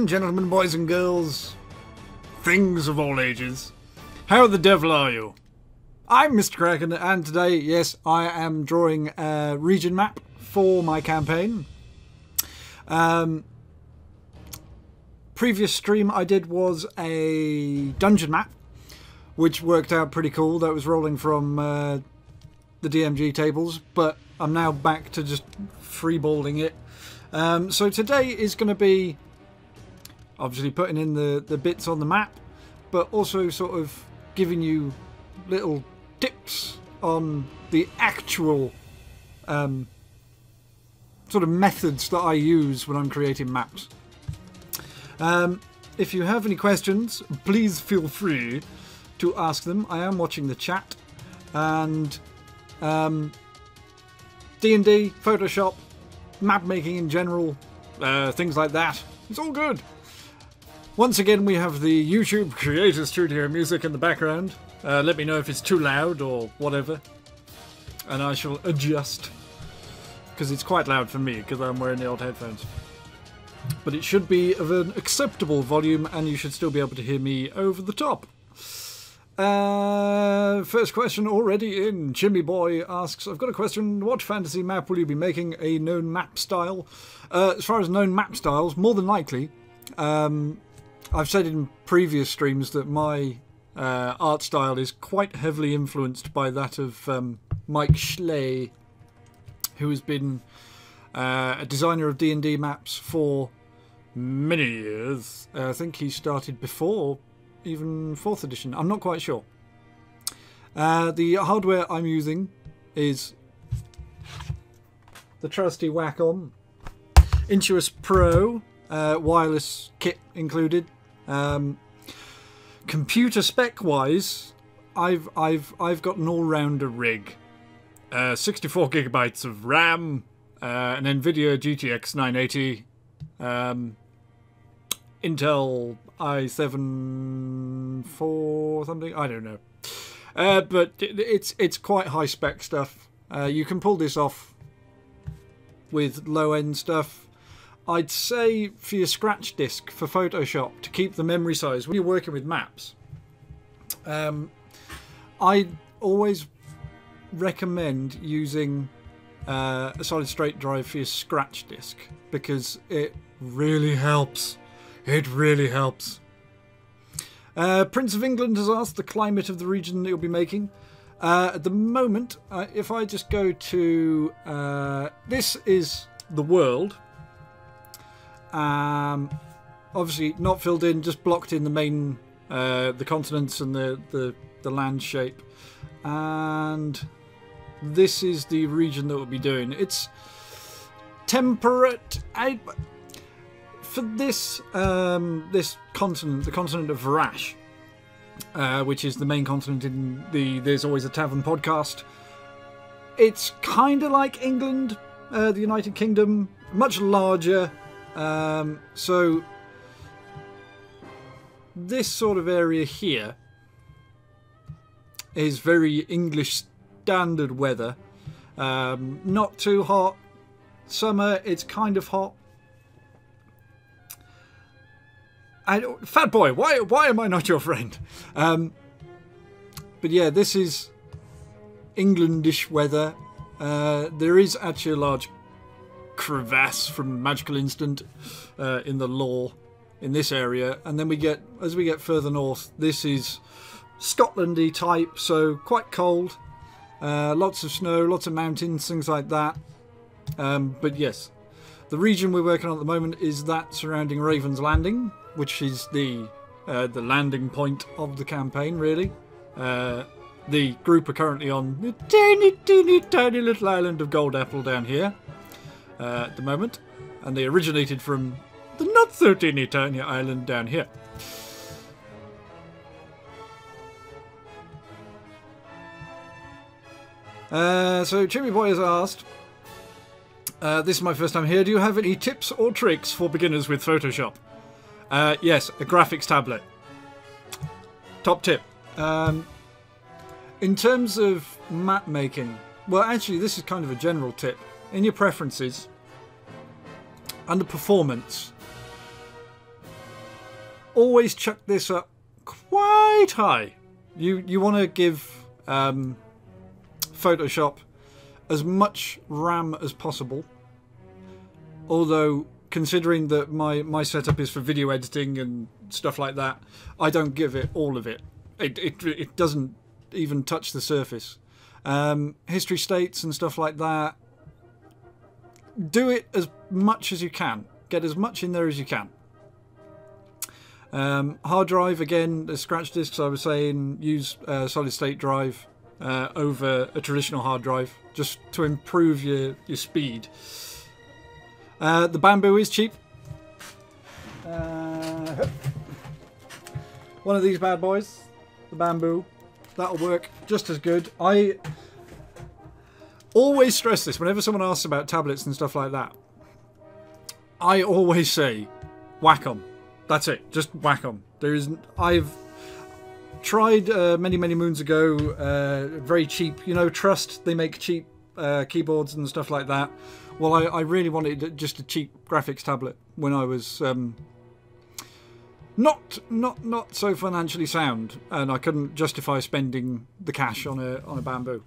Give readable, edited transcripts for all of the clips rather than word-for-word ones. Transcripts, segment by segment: and gentlemen, boys and girls, things of all ages, how the devil are you? I'm Mr. Kraken, and today, yes, I am drawing a region map for my campaign. Previous stream I did was a dungeon map, which worked out pretty cool. That was rolling from the DMG tables, but I'm now back to just freeballing it. So today is going to be obviously putting in the bits on the map, but also sort of giving you little tips on the actual sort of methods that I use when I'm creating maps. If you have any questions, please feel free to ask them. I am watching the chat, and D&D, Photoshop, map making in general, things like that. It's all good. Once again, we have the YouTube Creator Studio music in the background. Let me know if it's too loud or whatever, and I shall adjust, because it's quite loud for me because I'm wearing the old headphones. But it should be of an acceptable volume, and you should still be able to hear me over the top. First question already in. Jimmy Boy asks, I've got a question. What fantasy map will you be making? A known map style? As far as known map styles, more than likely. I've said in previous streams that my art style is quite heavily influenced by that of Mike Schley, who has been a designer of D&D maps for many years. I think he started before even 4th edition, I'm not quite sure. The hardware I'm using is the trusty Wacom Intuos Pro, wireless kit included. Computer spec wise, I've got an all-rounder rig. 64 gigabytes of RAM, an Nvidia GTX 980, Intel i7 4 something, I don't know, but it's quite high spec stuff. You can pull this off with low end stuff. I'd say for your scratch disk for Photoshop, to keep the memory size when you're working with maps, I always recommend using a solid state drive for your scratch disk, because it really helps. It really helps. Prince of England has asked the climate of the region that you'll be making. At the moment, if I just go to... this is the world. Obviously not filled in, just blocked in the main... the continents and the land shape. And this is the region that we'll be doing. It's temperate... For this this continent, the continent of Varash, which is the main continent in the There's Always a Tavern podcast, it's kind of like England, the United Kingdom, much larger. So this sort of area here is very English standard weather. Not too hot. Summer, it's kind of hot. Fat boy, why am I not your friend? But yeah, this is Englandish weather. There is actually a large crevasse from Magical Instant in the lore in this area, and then we get, as we get further north, this is Scotlandy type, so quite cold, lots of snow, lots of mountains, things like that. But yes, the region we're working on at the moment is that surrounding Raven's Landing, which is the landing point of the campaign, really. The group are currently on the tiny, tiny, tiny little island of Gold Apple down here at the moment, and they originated from the not so teeny tiny island down here. So Jimmy Boy has asked, this is my first time here, do you have any tips or tricks for beginners with Photoshop? Yes, a graphics tablet. Top tip. In terms of map making, well, actually, this is kind of a general tip. In your preferences, under performance, always chuck this up quite high. You want to give Photoshop as much RAM as possible. Although, considering that my setup is for video editing and stuff like that, I don't give it all of it. It doesn't even touch the surface. History states and stuff like that, do it as much as you can. Get as much in there as you can. Hard drive, again, the scratch discs, I was saying, use solid state drive over a traditional hard drive just to improve your speed. The bamboo is cheap. One of these bad boys, the bamboo, that'll work just as good. I always stress this whenever someone asks about tablets and stuff like that. I always say Wacom. That's it. Just Wacom. There isn't. I've tried many moons ago. Very cheap. You know, Trust. They make cheap keyboards and stuff like that. Well, I really wanted just a cheap graphics tablet when I was not so financially sound, and I couldn't justify spending the cash on a bamboo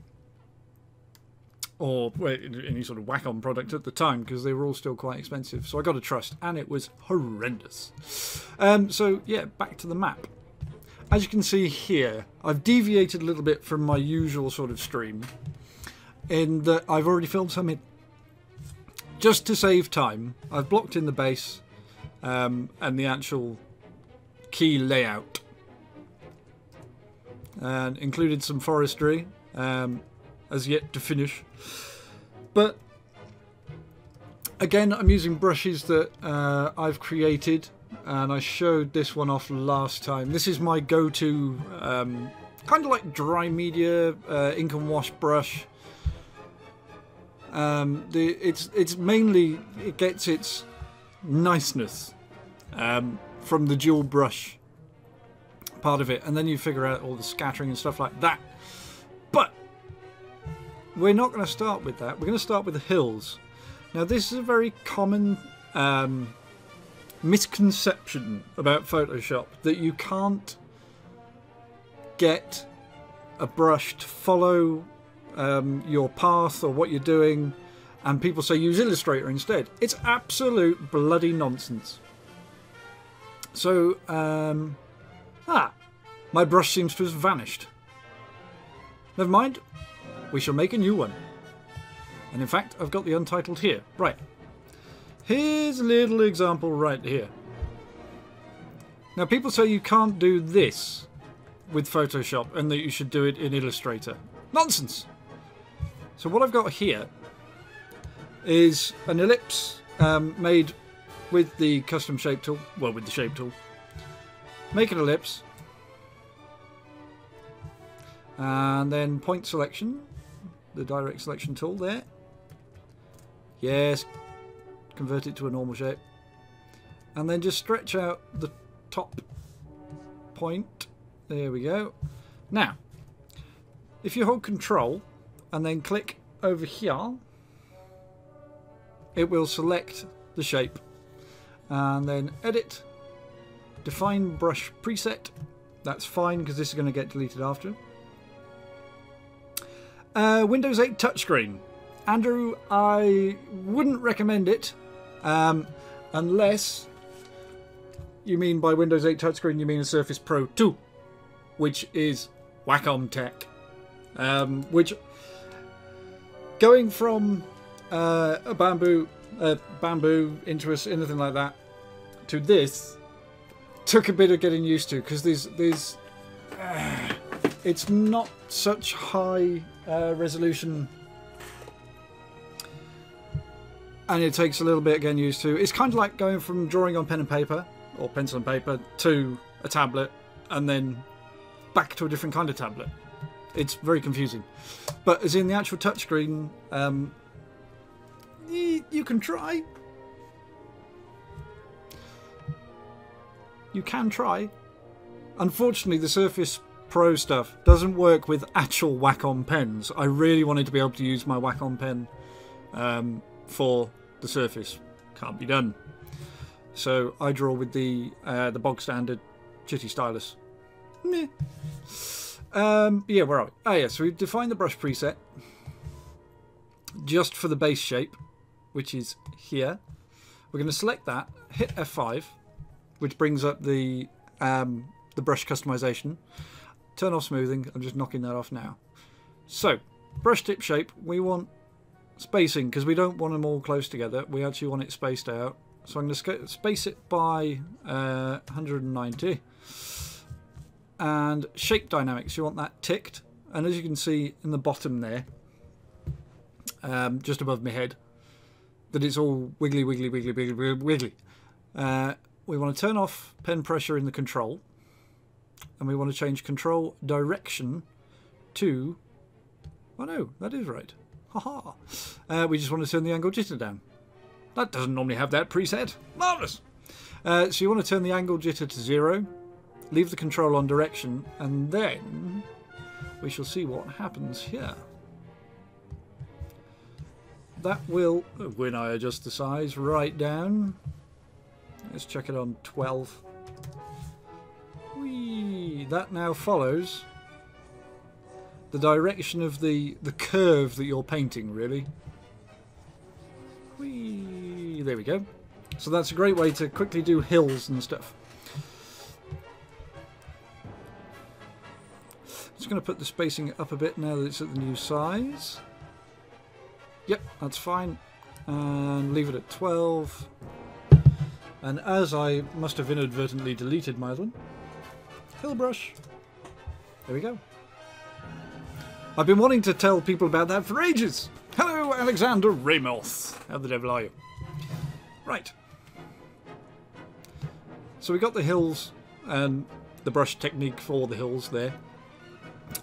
or any sort of Wacom product at the time, because they were all still quite expensive. So I got a Trust, and it was horrendous. So yeah, back to the map. As you can see here, I've deviated a little bit from my usual sort of stream in that I've already filmed something. Just to save time, I've blocked in the base and the actual key layout, and included some forestry, as yet to finish. But again, I'm using brushes that I've created, and I showed this one off last time. This is my go-to kind of like dry media ink and wash brush. It's mainly, it gets its niceness from the dual brush part of it, and then you figure out all the scattering and stuff like that. But we're not going to start with that. We're going to start with the hills. Now, this is a very common misconception about Photoshop, that you can't get a brush to follow your path or what you're doing, and people say use Illustrator instead. It's absolute bloody nonsense. So, my brush seems to have vanished. Never mind. We shall make a new one. And in fact, I've got the untitled here. Right. Here's a little example right here. Now, people say you can't do this with Photoshop and that you should do it in Illustrator. Nonsense! So what I've got here is an ellipse made with the custom shape tool. Well, with the shape tool. Make an ellipse. And then point selection. The direct selection tool there. Yes. Convert it to a normal shape. And then just stretch out the top point. There we go. Now, if you hold Control and then click over here, it will select the shape. And then Edit, Define Brush Preset. That's fine, because this is going to get deleted after. Windows 8 touchscreen. Andrew, I wouldn't recommend it, unless you mean by Windows 8 touchscreen you mean a Surface Pro 2, which is Wacom tech. Which, going from a bamboo, Intuos, anything like that, to this, took a bit of getting used to, because it's not such high resolution, and it takes a little bit of getting used to. It's kind of like going from drawing on pen and paper, or pencil and paper, to a tablet, and then back to a different kind of tablet. It's very confusing. But as in the actual touchscreen, you can try. You can try. Unfortunately, the Surface Pro stuff doesn't work with actual Wacom pens. I really wanted to be able to use my Wacom pen for the Surface. Can't be done. So I draw with the bog standard chitty stylus. Meh. Yeah, where are we? Oh yeah, so we've defined the brush preset just for the base shape, which is here. We're going to select that, hit F5, which brings up the brush customization. Turn off smoothing. I'm just knocking that off now. So brush tip shape, we want spacing because we don't want them all close together. We actually want it spaced out. So I'm going to space it by 190. And shape dynamics, you want that ticked. And as you can see in the bottom there, just above my head, that it's all wiggly, wiggly, wiggly, wiggly, wiggly, wiggly. We want to turn off pen pressure in the control. And we want to change control direction to... Oh no, that is right. Haha. We just want to turn the angle jitter down. That doesn't normally have that preset. Marvellous! So you want to turn the angle jitter to 0. Leave the control on direction, and then we shall see what happens here. That will, when I adjust the size right down, let's check it on 12. Whee! That now follows the direction of the curve that you're painting, really. Whee! There we go. So that's a great way to quickly do hills and stuff. Just going to put the spacing up a bit now that it's at the new size. Yep, that's fine. And leave it at 12. And as I must have inadvertently deleted my other one, hill brush. There we go. I've been wanting to tell people about that for ages. Hello, Alexander Ramos. How the devil are you? Right. So we got the hills and the brush technique for the hills there.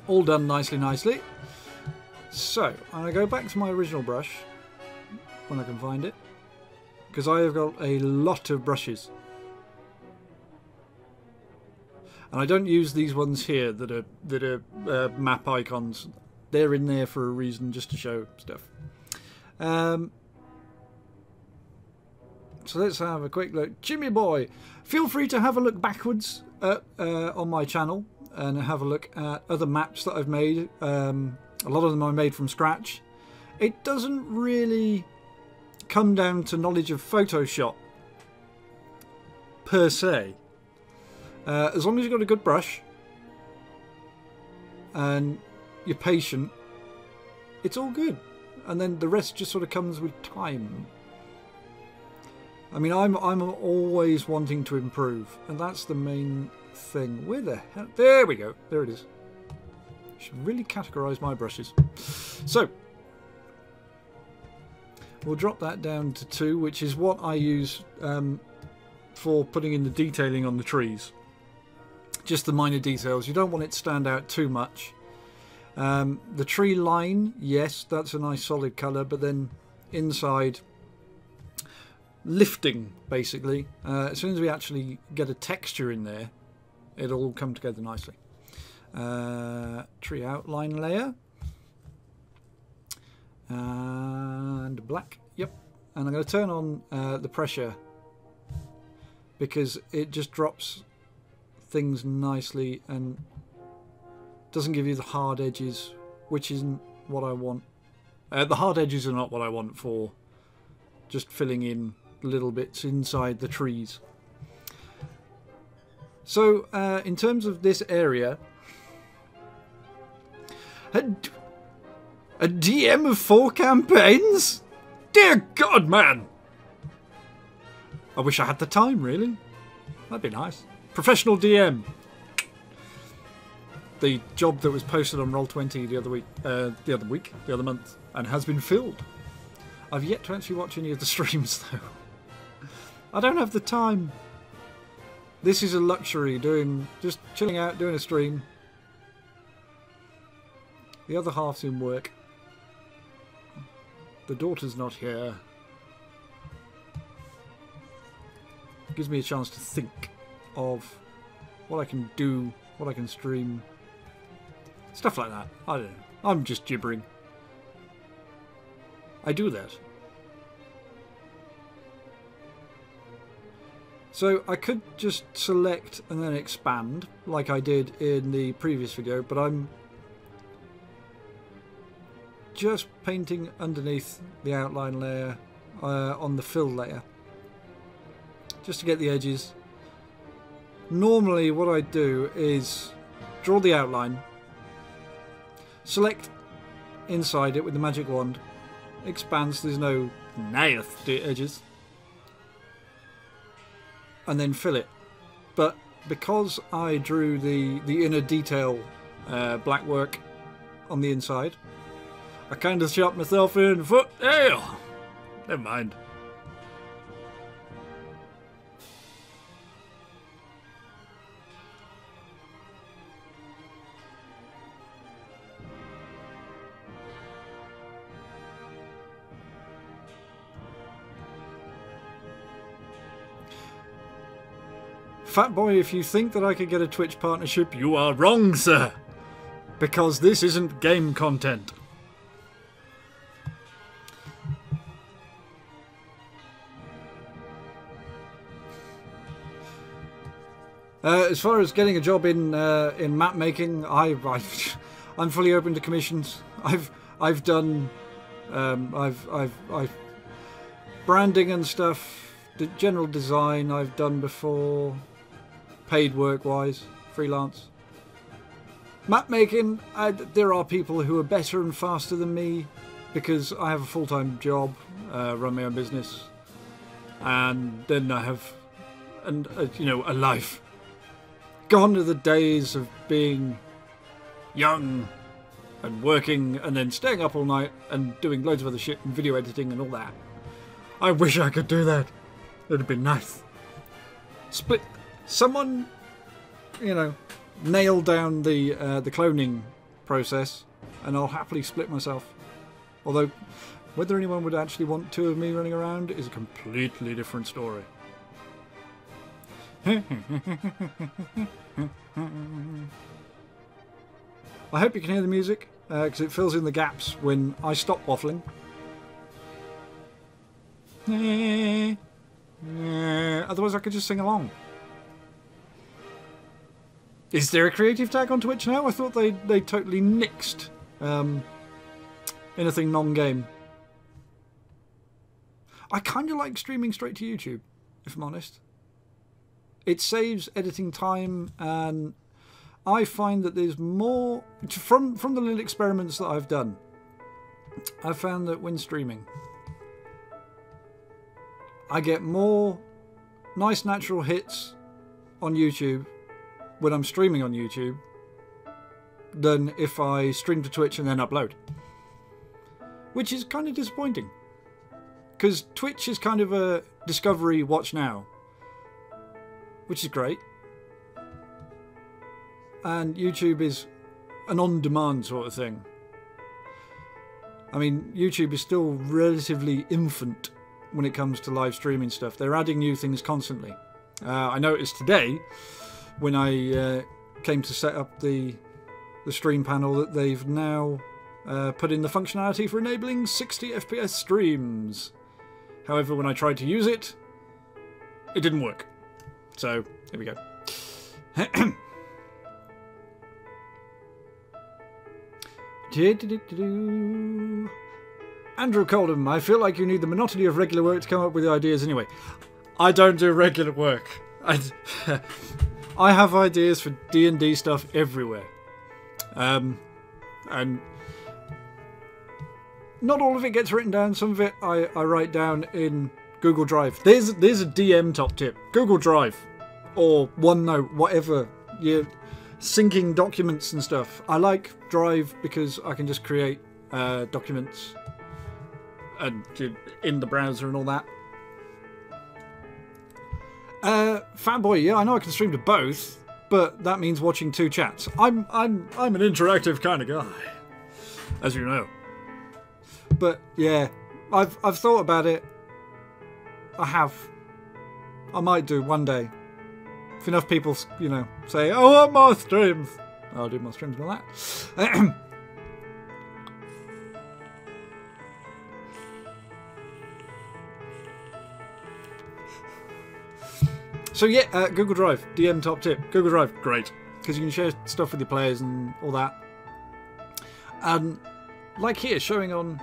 All done nicely, nicely. So, I go back to my original brush when I can find it, because I have got a lot of brushes. And I don't use these ones here that are map icons. They're in there for a reason, just to show stuff. So let's have a quick look. Jimmy Boy, feel free to have a look backwards at, on my channel and have a look at other maps that I've made. A lot of them I made from scratch. It doesn't really come down to knowledge of Photoshop per se. As long as you've got a good brush and you're patient, it's all good. And then the rest just sort of comes with time. I mean, I'm always wanting to improve, and that's the main thing. Where the hell? There we go. There it is. Should really categorise my brushes. So we'll drop that down to 2, which is what I use for putting in the detailing on the trees. Just the minor details. You don't want it to stand out too much. The tree line, yes, that's a nice solid colour, but then inside, lifting basically. As soon as we actually get a texture in there, it'll all come together nicely. Tree outline layer and black. Yep. And I'm going to turn on the pressure because it just drops things nicely and doesn't give you the hard edges, which isn't what I want. The hard edges are not what I want for just filling in little bits inside the trees. So in terms of this area, a DM of 4 campaigns? Dear God, man! I wish I had the time, really. That'd be nice. Professional DM. The job that was posted on Roll20 the other month, and has been filled. I've yet to actually watch any of the streams, though. I don't have the time. This is a luxury, just chilling out, doing a stream. The other half's in work. The daughter's not here. Gives me a chance to think of what I can do, what I can stream. Stuff like that. I don't know. I'm just gibbering. I do that. So I could just select and then expand like I did in the previous video, but I'm just painting underneath the outline layer on the fill layer just to get the edges. Normally what I do is draw the outline, select inside it with the magic wand, expand so there's no nasty edges, and then fill it. But because I drew the inner detail black work on the inside, I kind of shot myself in the foot. Ew! Never mind. Fat boy, if you think that I could get a Twitch partnership, you are wrong, sir. Because this isn't game content. As far as getting a job in map making, I'm fully open to commissions. I've done I've branding and stuff, the general design I've done before, paid work wise, freelance. Map making, there are people who are better and faster than me because I have a full-time job, run my own business, and then I have you know, a life. Gone are the days of being young and working and then staying up all night and doing loads of other shit and video editing and all that. I wish I could do that. It would have been nice. Split. Someone, you know, nailed down the cloning process and I'll happily split myself. Although, whether anyone would actually want two of me running around is a completely different story. I hope you can hear the music because it fills in the gaps when I stop waffling. Otherwise I could just sing along. Is there a creative tag on Twitch now? I thought they totally nixed anything non-game. I kind of like streaming straight to YouTube, if I'm honest. It saves editing time, and I find that there's more from the little experiments that I've done. I've found that when streaming, I get more nice natural hits on YouTube when I'm streaming on YouTube than if I stream to Twitch and then upload, which is kind of disappointing because Twitch is kind of a discovery watch now, which is great, and YouTube is an on-demand sort of thing. I mean, YouTube is still relatively infant when it comes to live streaming stuff. They're adding new things constantly. I noticed today when I came to set up the stream panel that they've now put in the functionality for enabling 60 FPS streams. However, when I tried to use it, it didn't work. So, here we go. Andrew Coldham, I feel like you need the monotony of regular work to come up with ideas anyway. I don't do regular work. I have ideas for D&D stuff everywhere. And not all of it gets written down. Some of it I write down in Google Drive. There's a DM top tip. Google Drive or OneNote, whatever. You're syncing documents and stuff. I like Drive because I can just create documents and in the browser and all that. Fatboy, yeah, I know I can stream to both, but that means watching two chats. I'm an interactive kind of guy, as you know. But yeah, I've thought about it. I have. I might do one day. If enough people, you know, say, "I want more streams," I'll do more streams than that. So yeah, Google Drive, DM top tip. Google Drive, great. Because you can share stuff with your players and all that. And like here, showing on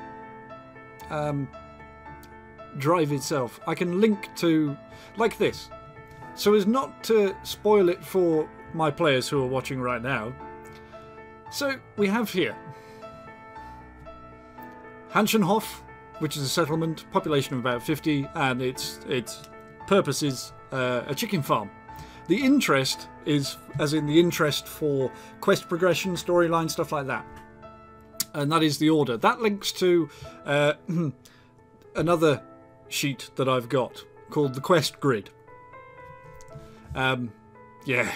Drive itself, I can link to, like this. So as not to spoil it for my players who are watching right now. So we have here Hähnchenhof, which is a settlement, population of about 50, and its purpose is a chicken farm. The interest is, as in the interest for quest progression, storyline, stuff like that. And that is the order. That links to another sheet that I've got called the quest grid. Yeah.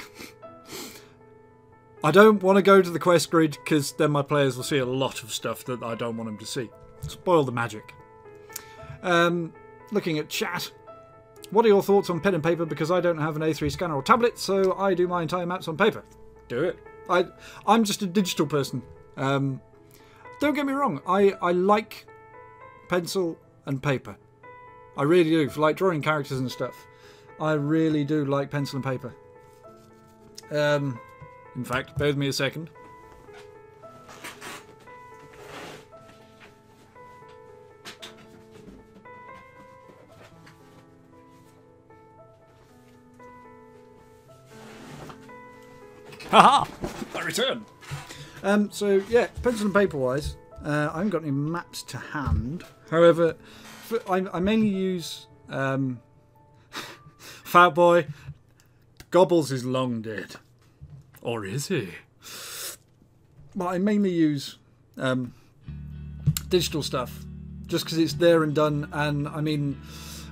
I don't want to go to the quest grid because then my players will see a lot of stuff that I don't want them to see. Spoil the magic. Looking at chat. What are your thoughts on pen and paper? Because I don't have an A3 scanner or tablet, so I do my entire maps on paper. Do it. I'm just a digital person. Don't get me wrong. I like pencil and paper. I really do. For like drawing characters and stuff. I really do like pencil and paper. In fact, bear with me a second. Haha! I returned! So, yeah, pencil and paper wise, I haven't got any maps to hand. However, I mainly use Fat Boy. Gobbles is long dead. Or is he? But I mainly use digital stuff just because it's there and done. And I mean,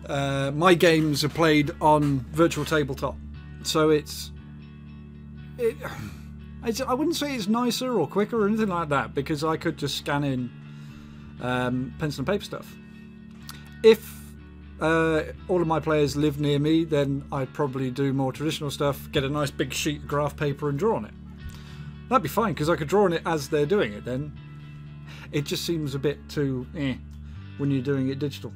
my games are played on virtual tabletop, so it's I wouldn't say it's nicer or quicker or anything like that because I could just scan in pencil and paper stuff. If all of my players live near me, then I probably do more traditional stuff, get a nice big sheet of graph paper and draw on it. That'd be fine because I could draw on it as they're doing it then. It just seems a bit too when you're doing it digital.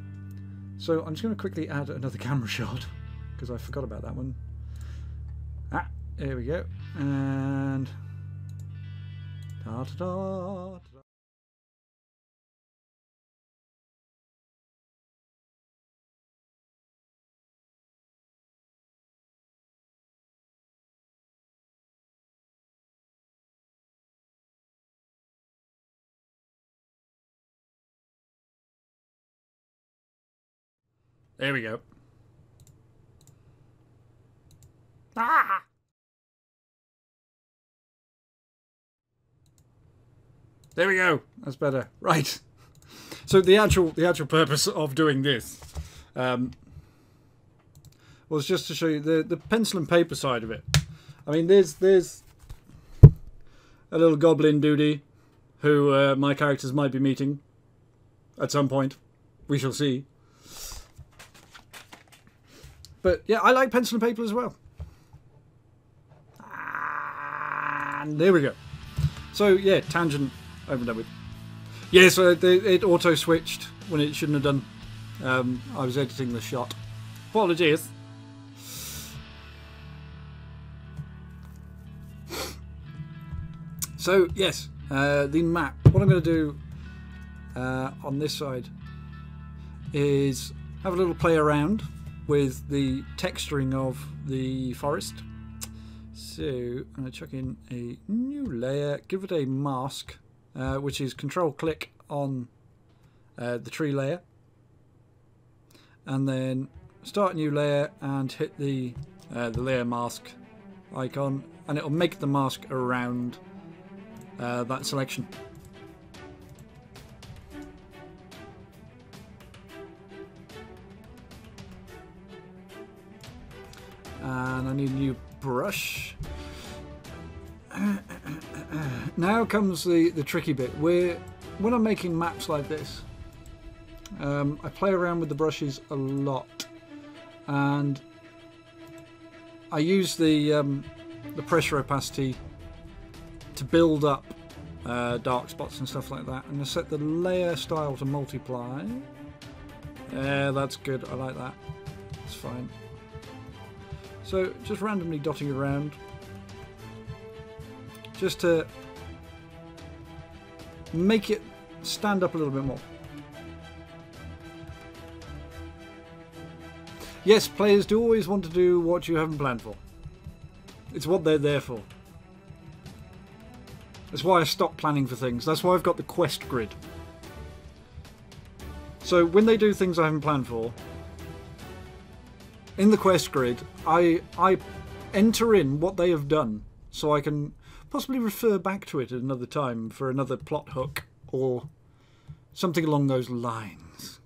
So I'm just going to quickly add another camera shot because I forgot about that one. Ah, there we go. And da-da-da. There we go. Ah! There we go. That's better. Right. So the actual purpose of doing this was just to show you the pencil and paper side of it. I mean, there's a little goblin doody who my characters might be meeting at some point. We shall see. But yeah, I like pencil and paper as well. And there we go. So yeah, tangent over and done with. Yeah, so it auto switched when it shouldn't have done. I was editing the shot. Apologies. So yes, the map. What I'm going to do on this side is have a little play around with the texturing of the forest. So I'm going to chuck in a new layer, give it a mask, which is control click on the tree layer, and then start a new layer and hit the layer mask icon, and it'll make the mask around that selection. And I need a new brush. Now comes the tricky bit. When I'm making maps like this, I play around with the brushes a lot, and I use the pressure opacity to build up dark spots and stuff like that. And I set the layer style to multiply. Yeah, that's good. I like that. It's fine. So just randomly dotting around, just to make it stand up a little bit more. Yes, players do always want to do what you haven't planned for. It's what they're there for. That's why I stopped planning for things. That's why I've got the quest grid. So when they do things I haven't planned for, in the quest grid, I enter in what they have done so I can possibly refer back to it at another time for another plot hook or something along those lines.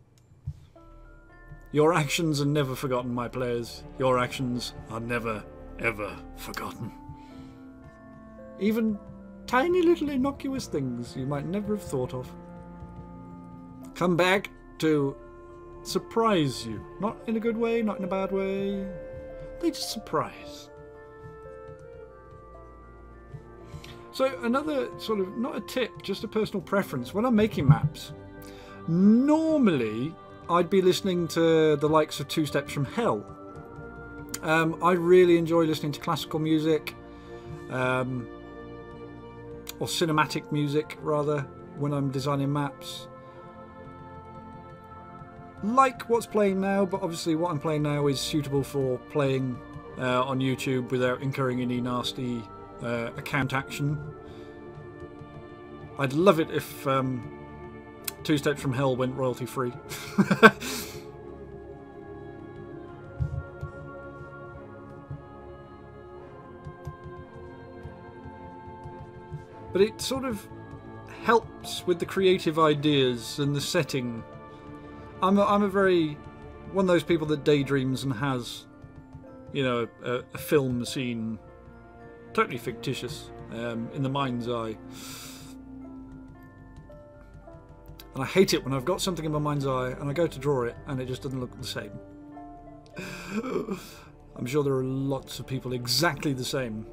Your actions are never forgotten, my players. Your actions are never, ever forgotten. Even tiny little innocuous things you might never have thought of come back to surprise you. Not in a good way, not in a bad way. They just surprise. So another sort of, not a tip, just a personal preference. When I'm making maps, normally I'd be listening to the likes of Two Steps From Hell. I really enjoy listening to classical music, or cinematic music rather, when I'm designing maps. Like what's playing now, but obviously what I'm playing now is suitable for playing on YouTube without incurring any nasty account action. I'd love it if Two Steps From Hell went royalty free. But it sort of helps with the creative ideas and the setting. I'm a very one of those people that daydreams and has, you know, a film scene totally fictitious in the mind's eye, and I hate it when I've got something in my mind's eye and I go to draw it and it just doesn't look the same. I'm sure there are lots of people exactly the same.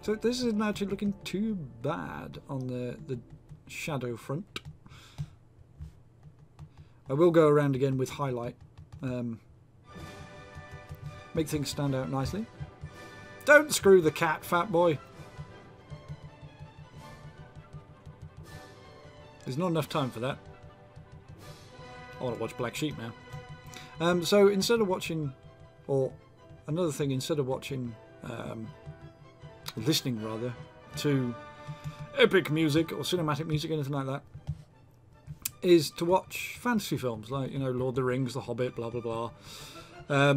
So this isn't actually looking too bad on the shadow front. I will go around again with highlight. Make things stand out nicely. Don't screw the cat, fat boy. There's not enough time for that. I want to watch Black Sheep now. So instead of watching, or another thing, instead of watching, listening rather, to epic music or cinematic music, anything like that, is to watch fantasy films like, you know, Lord of the Rings, The Hobbit, blah blah blah. So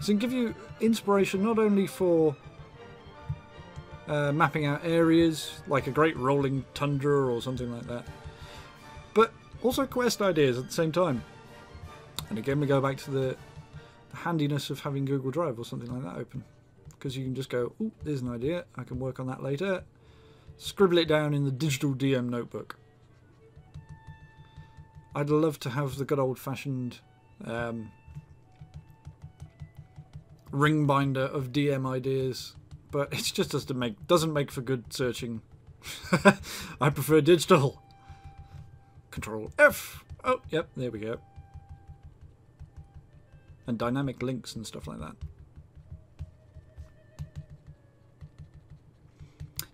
it can give you inspiration not only for mapping out areas like a great rolling tundra or something like that, but also quest ideas at the same time. And again, we go back to the handiness of having Google Drive or something like that open, because you can just go, oh, there's an idea, I can work on that later, scribble it down in the digital DM notebook. I'd love to have the good old-fashioned ring binder of DM ideas, but it just doesn't make for good searching. I prefer digital. Control F. Oh, yep, there we go. And dynamic links and stuff like that.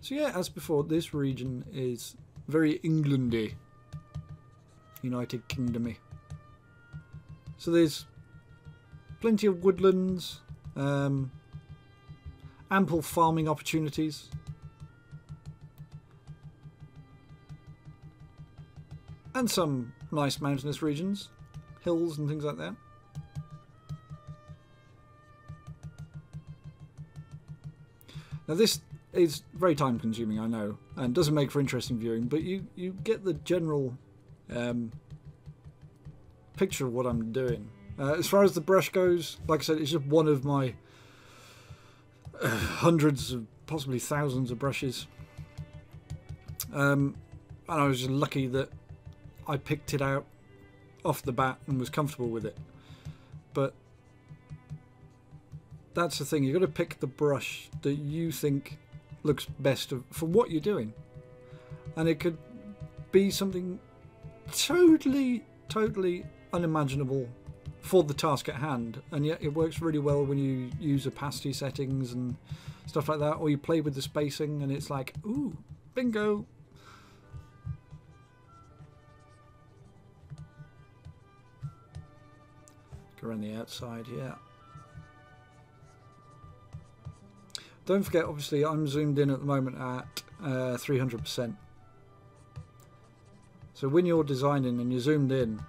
So yeah, as before, this region is very Englandy. United Kingdom-y. So there's plenty of woodlands, ample farming opportunities, and some nice mountainous regions, hills and things like that. Now this is very time consuming, I know, and doesn't make for interesting viewing, but you get the general picture of what I'm doing. As far as the brush goes, like I said, it's just one of my hundreds of, possibly thousands of brushes, and I was just lucky that I picked it out off the bat and was comfortable with it. But that's the thing, you've got to pick the brush that you think looks best for what you're doing, and it could be something totally unimaginable for the task at hand, and yet it works really well when you use opacity settings and stuff like that, or you play with the spacing and it's like, ooh, bingo. Go around the outside, yeah. Don't forget, obviously, I'm zoomed in at the moment at 300%. So when you're designing and you're zoomed in,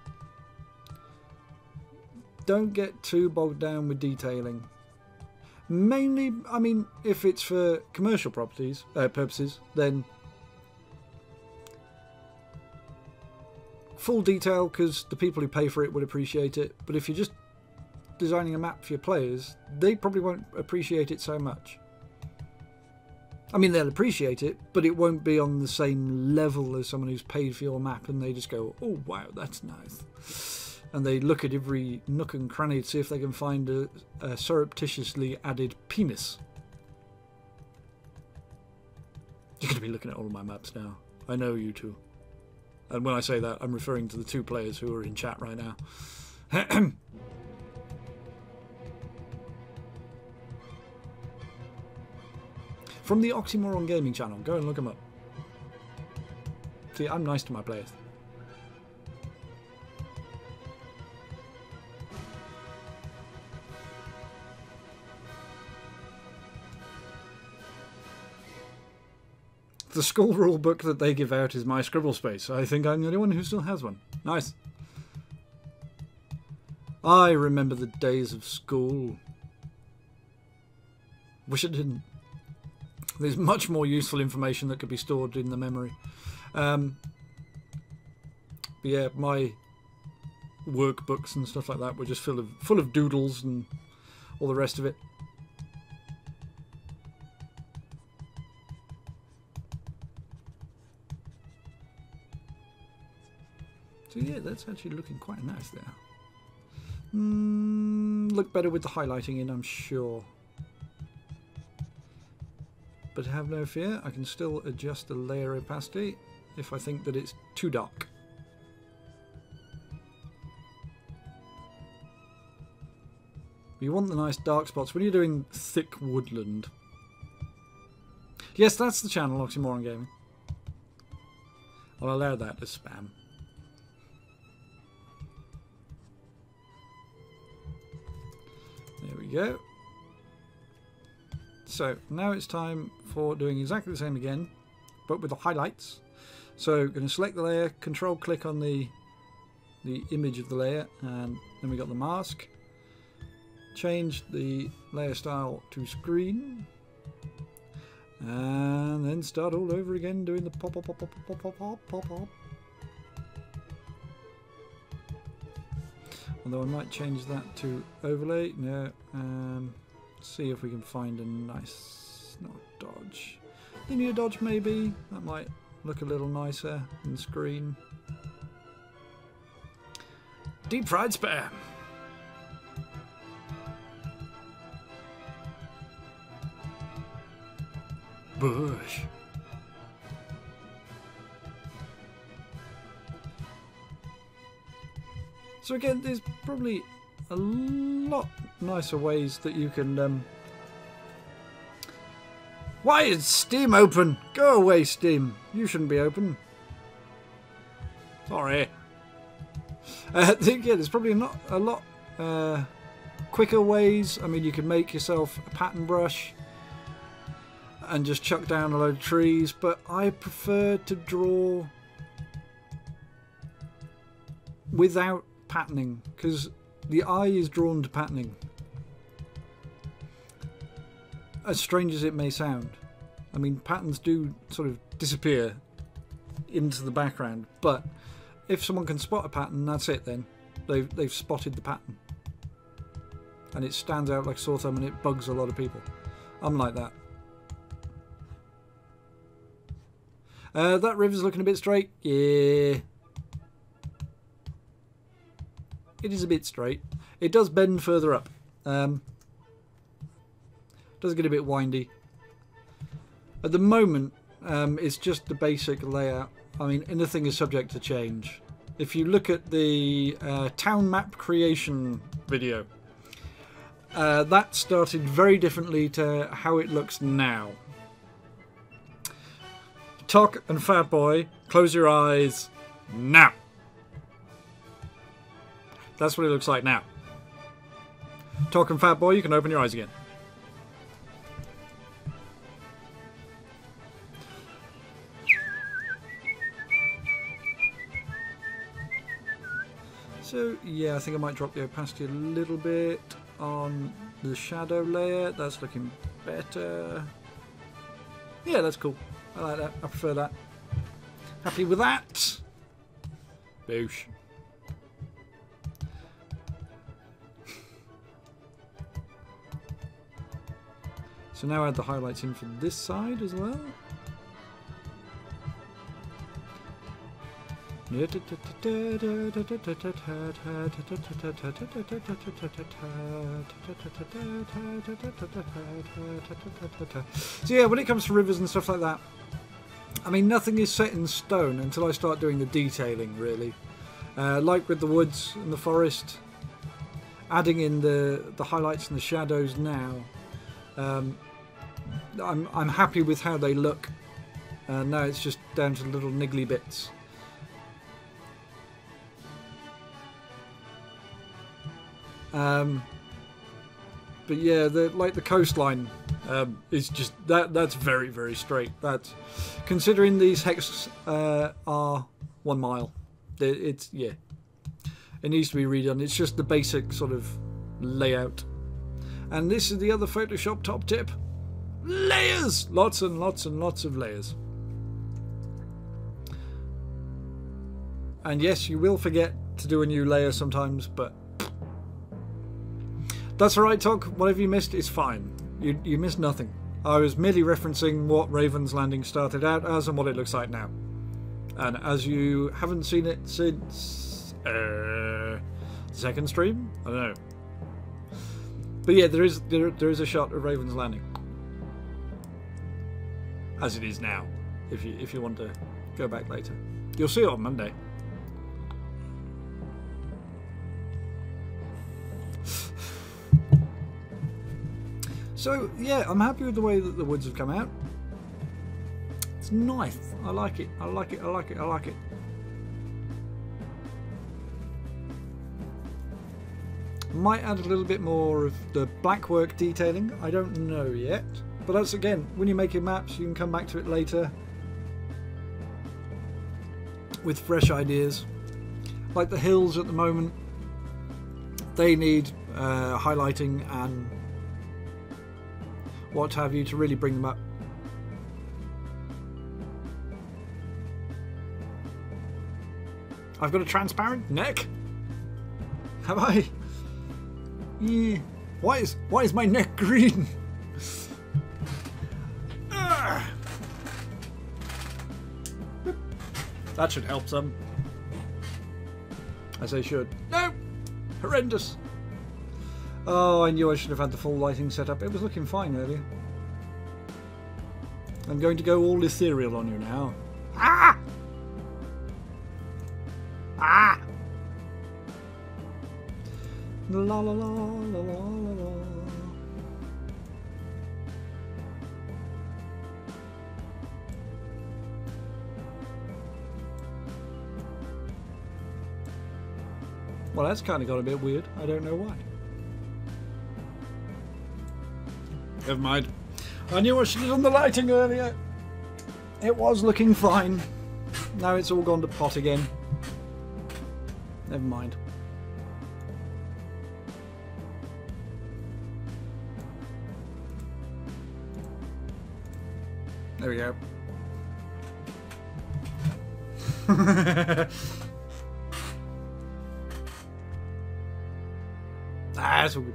don't get too bogged down with detailing. Mainly, I mean, if it's for commercial properties purposes, then full detail, because the people who pay for it would appreciate it. But if you're just designing a map for your players, they probably won't appreciate it so much. I mean, they'll appreciate it, but it won't be on the same level as someone who's paid for your map and they just go, oh, wow, that's nice. And they look at every nook and cranny to see if they can find a surreptitiously added penis. You're going to be looking at all of my maps now. I know you two. And when I say that, I'm referring to the two players who are in chat right now. From the Oxymoron Gaming channel, go and look them up. See, I'm nice to my players. The school rule book that they give out is my scribble space. I think I'm the only one who still has one. Nice. I remember the days of school. Wish I didn't. There's much more useful information that could be stored in the memory. But yeah, my workbooks and stuff like that were just full of doodles and all the rest of it. So yeah, that's actually looking quite nice there. Look better with the highlighting in, I'm sure. But have no fear, I can still adjust the layer opacity if I think that it's too dark. You want the nice dark spots when you're doing thick woodland. Yes, that's the channel, Oxymoron Gaming. I'll allow that as spam. There we go. So now it's time for doing exactly the same again, but with the highlights. So going to select the layer, control click on the image of the layer, and then we got the mask. Change the layer style to screen, and then start all over again doing the pop pop pop pop pop pop pop pop pop. Although I might change that to overlay. No, see if we can find a nice, not dodge. Linear dodge maybe. That might look a little nicer on screen. Deep fried spam. Bush. So again, there's probably a lot nicer ways that you can... Why is Steam open? Go away, Steam. You shouldn't be open. Sorry. Yeah, there's probably not a lot quicker ways. I mean, you can make yourself a pattern brush and just chuck down a load of trees, but I prefer to draw without patterning, because the eye is drawn to patterning, as strange as it may sound. I mean, patterns do sort of disappear into the background, but if someone can spot a pattern, that's it then. They've spotted the pattern. And it stands out like a sore thumb, and it bugs a lot of people. I'm like that. That river's looking a bit straight. Yeah. It is a bit straight. It does bend further up. Does get a bit windy. At the moment, it's just the basic layout. I mean, anything is subject to change. if you look at the town map creation video, that started very differently to how it looks now. Tok and Fatboy, close your eyes now. That's what it looks like now. Tok and Fatboy, you can open your eyes again. So, yeah, I think I might drop the opacity a little bit on the shadow layer. That's looking better. Yeah, that's cool. I like that. I prefer that. Happy with that. Boosh. So now add the highlights in for this side as well. So yeah, when it comes to rivers and stuff like that, I mean, nothing is set in stone until I start doing the detailing, really. Like with the woods and the forest, adding in the highlights and the shadows now, I'm happy with how they look. Now it's just down to the little niggly bits. But yeah, like the coastline is just that's very, very straight. That's considering these hexes are 1 mile. It's yeah, it needs to be redone. It's just the basic sort of layout. And this is the other Photoshop top tip: layers, lots and lots and lots of layers. And yes, you will forget to do a new layer sometimes, but that's alright, Tok. Whatever you missed is fine. You missed nothing. I was merely referencing what Raven's Landing started out as and what it looks like now. And as you haven't seen it since second stream, I don't know. But yeah, there is a shot of Raven's Landing as it is now. If you want to go back later, you'll see it on Monday. So yeah, I'm happy with the way that the woods have come out. It's nice. I like it. I like it. I like it. I like it. Might add a little bit more of the black work detailing. I don't know yet. But that's again, when you're making maps, you can come back to it later with fresh ideas. Like the hills at the moment, they need highlighting and what have you to really bring them up. I've got a transparent neck. Have I? Yeah. Why is my neck green? That should help some. As they should. No! Horrendous. Oh, I knew I should have had the full lighting set up. It was looking fine earlier. I'm going to go all ethereal on you now. Ah! Ah! La la la la la la. Well, that's kind of got a bit weird. I don't know why. Never mind. I knew I should have done the lighting earlier. It was looking fine. Now it's all gone to pot again. Never mind. There we go. That's all good.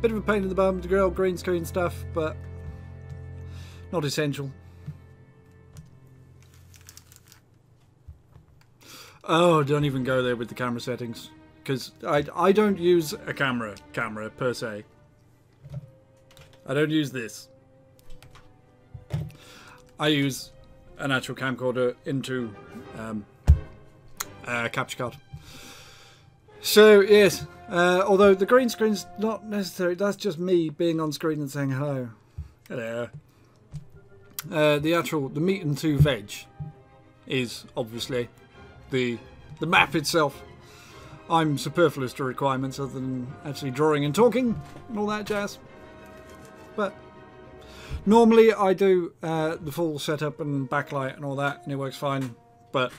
Bit of a pain in the bum to grow green screen stuff, but not essential. Oh, don't even go there with the camera settings, because I don't use a camera per se. I don't use this. I use an actual camcorder into a capture card. So yes, although the green screen's not necessary, that's just me being on screen and saying hello. Hello. The meat and two veg is obviously the map itself. I'm superfluous to requirements other than actually drawing and talking and all that jazz. But normally I do the full setup and backlight and all that, and it works fine. But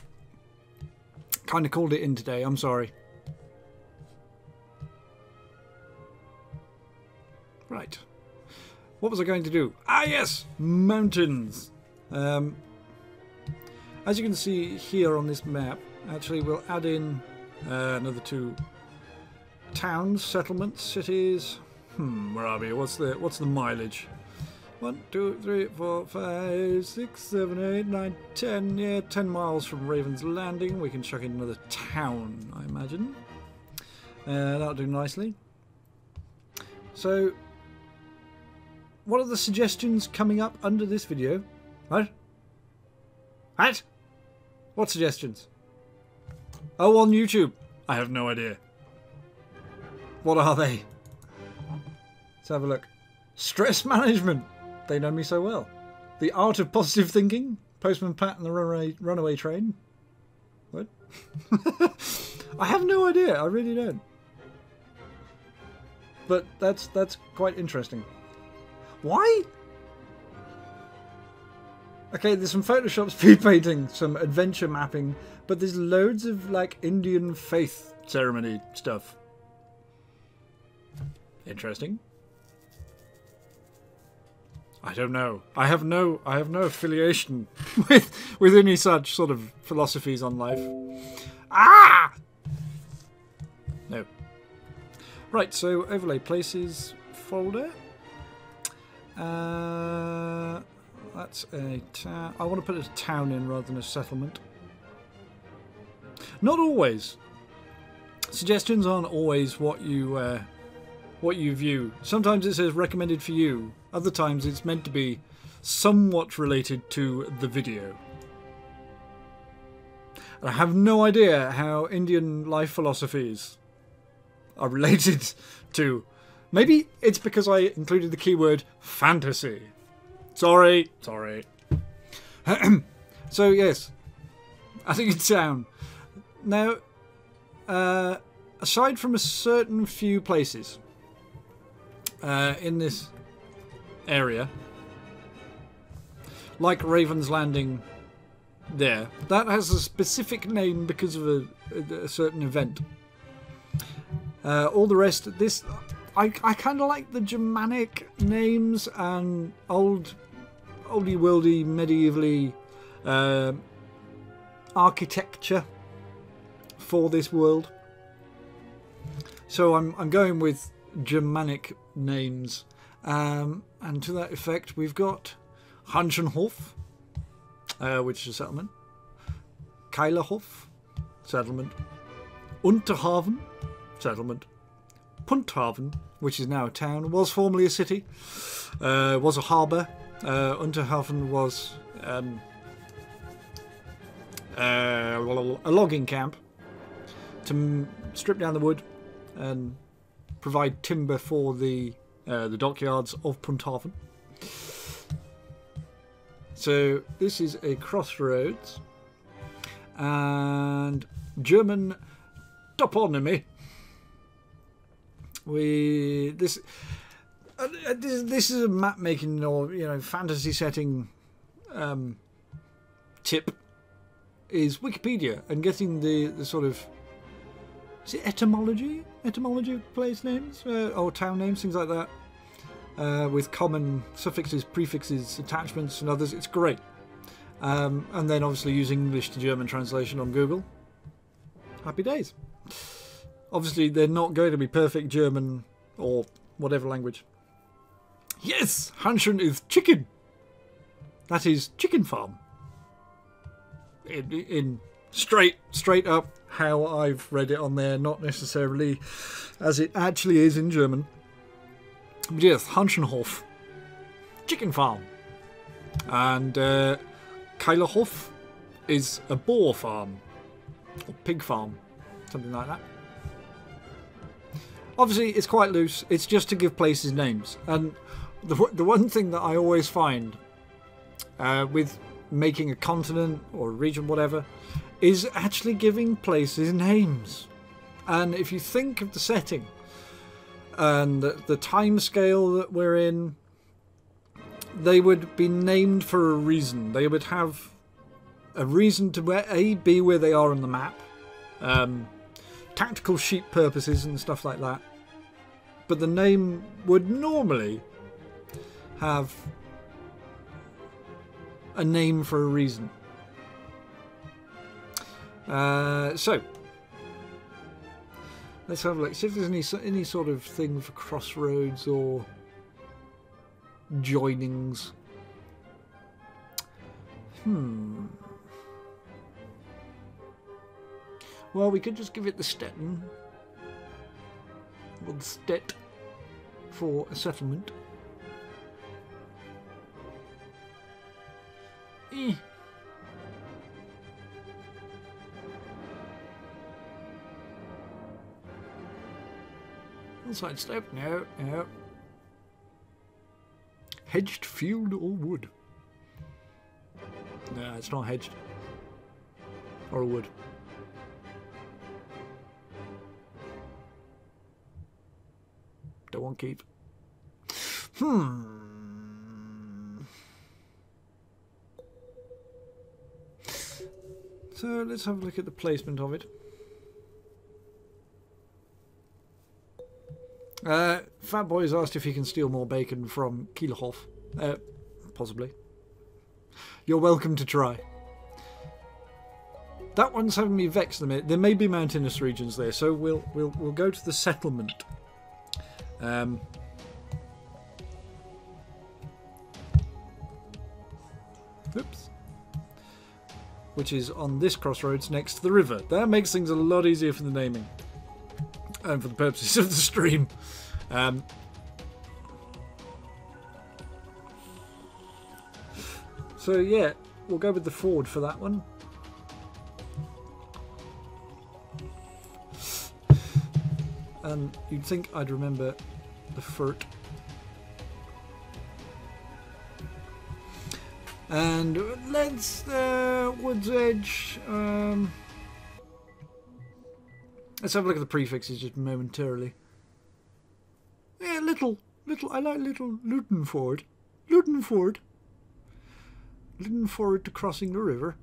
kind of called it in today. I'm sorry. Right. What was I going to do? Ah, yes! Mountains! As you can see here on this map, actually we'll add in another two towns, settlements, cities. Where are we? What's the mileage? 1, 2, 3, 4, 5, 6, 7, 8, 9, 10. Yeah, 10 miles from Raven's Landing. We can chuck in another town, I imagine. That'll do nicely. So, what are the suggestions coming up under this video? What? What? What suggestions? Oh, on YouTube. I have no idea. What are they? Let's have a look. Stress management. They know me so well. The art of positive thinking. Postman Pat and the runaway train. What? I have no idea. I really don't. But that's quite interesting. Why? Okay, there's some Photoshop speed painting, some adventure mapping, but there's loads of like Indian faith ceremony stuff. Interesting. I don't know. I have no affiliation with any such sort of philosophies on life. Ah! No. Right, so overlay places folder. That's a town. I want to put a town in rather than a settlement. Not always. Suggestions aren't always what you view. Sometimes it says recommended for you. Other times it's meant to be somewhat related to the video. And I have no idea how Indian life philosophies are related to. Maybe it's because I included the keyword fantasy. Sorry. So yes, I think it's down. Now, aside from a certain few places in this area, like Raven's Landing there, that has a specific name because of a certain event. All the rest, this... I kind of like the Germanic names and oldie-worldy, medievally architecture for this world. So I'm going with Germanic names, and to that effect, we've got Hähnchenhof, which is a settlement, Keilerhof, settlement, Unterhafen, settlement, Punthafen, which is now a town, was formerly a city, was a harbour. Unterhafen was a logging camp to strip down the wood and provide timber for the dockyards of Punthafen. So this is a crossroads, and German toponymy. This is a map making or fantasy setting tip is Wikipedia and getting the sort of, is it etymology of place names or town names, things like that, with common suffixes, prefixes, attachments and others. It's great. And then obviously using English to German translation on Google. Happy days. Obviously, they're not going to be perfect German or whatever language. Yes! Hähnchen is chicken! That is chicken farm. In straight up how I've read it on there, not necessarily as it actually is in German. But yes, Hähnchenhof. Chicken farm. And Keilerhof is a boar farm, or pig farm, something like that. Obviously, it's quite loose. It's just to give places names. And the one thing that I always find with making a continent or a region, whatever, is actually giving places names. And if you think of the setting and the time scale that we're in, they would be named for a reason. They would have a reason to be where they are on the map. Tactical sheep purposes and stuff like that. But the name would normally have a name for a reason. So, let's have a look. See if there's any sort of thing for crossroads or joinings. Well, we could just give it the Stettin. Or the Stet for a settlement. Inside step? No, no. Hedged field or wood? No, it's not hedged. Or wood. Don't want keep. So let's have a look at the placement of it. Fat Boy's asked if he can steal more bacon from Keilerhof. Possibly. You're welcome to try. That one's having me vexed a minute. There may be mountainous regions there, so we'll go to the settlement. Oops. Which is on this crossroads next to the river. That makes things a lot easier for the naming and for the purposes of the stream. So yeah, we'll go with the Ford for that one. And you'd think I'd remember the fruit. And let's Wood's Edge. Let's have a look at the prefixes just momentarily. Yeah, little. I like little Lutonford. Lutonford. Lutonford to crossing the river.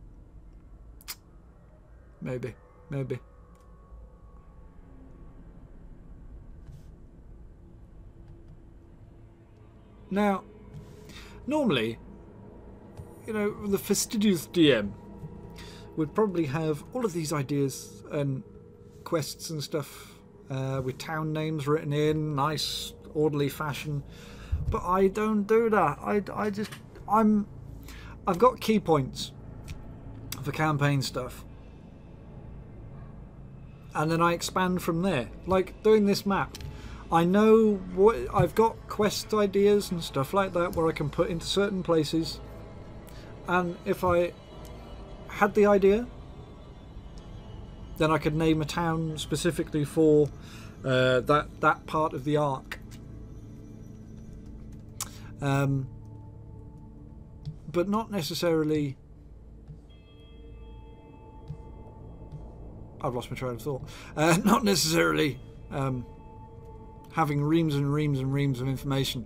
Maybe. Now, normally, you know, the fastidious DM would probably have all of these ideas and quests and stuff with town names written in nice, orderly fashion. But I don't do that. I've got key points for campaign stuff, and then I expand from there. Like doing this map. I know what I've got, quest ideas and stuff like that where I can put into certain places, and if I had the idea then I could name a town specifically for that part of the arc. But not necessarily. I've lost my train of thought. Not necessarily having reams of information.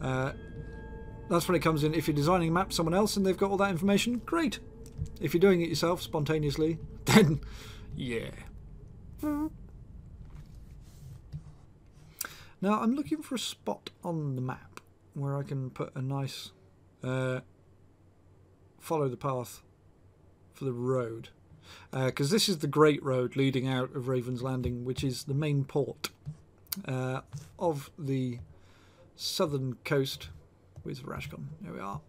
That's when it comes in. If you're designing a map, someone else, and they've got all that information, great. If you're doing it yourself spontaneously, then yeah. Now I'm looking for a spot on the map where I can put a nice follow the path for the road, because this is the great road leading out of Raven's Landing, which is the main port of the southern coast. Where's Rashkon? There we are.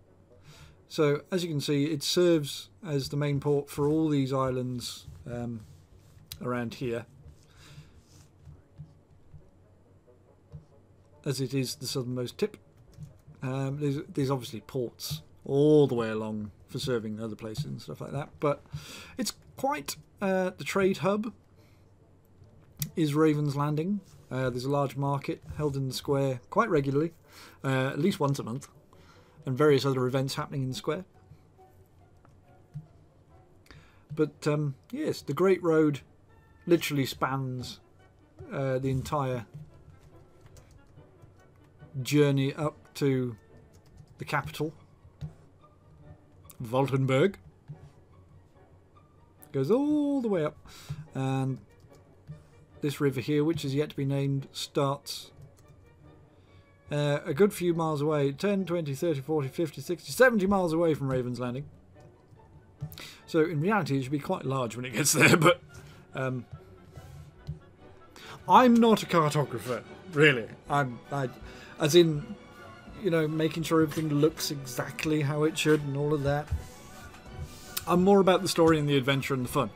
So as you can see, it serves as the main port for all these islands around here, as it is the southernmost tip. There's obviously ports all the way along for serving other places and stuff like that. But it's quite the trade hub is Raven's Landing. There's a large market held in the square quite regularly, at least once a month, and various other events happening in the square. But yes, the Great Road literally spans the entire journey up to the capital, Waltenburg. Goes all the way up, and this river here, which is yet to be named, starts a good few miles away, 10, 20, 30, 40, 50, 60, 70 miles away from Raven's Landing. So in reality it should be quite large when it gets there, but I'm not a cartographer, really. I as in, you know, making sure everything looks exactly how it should and all of that. I'm more about the story and the adventure and the fun.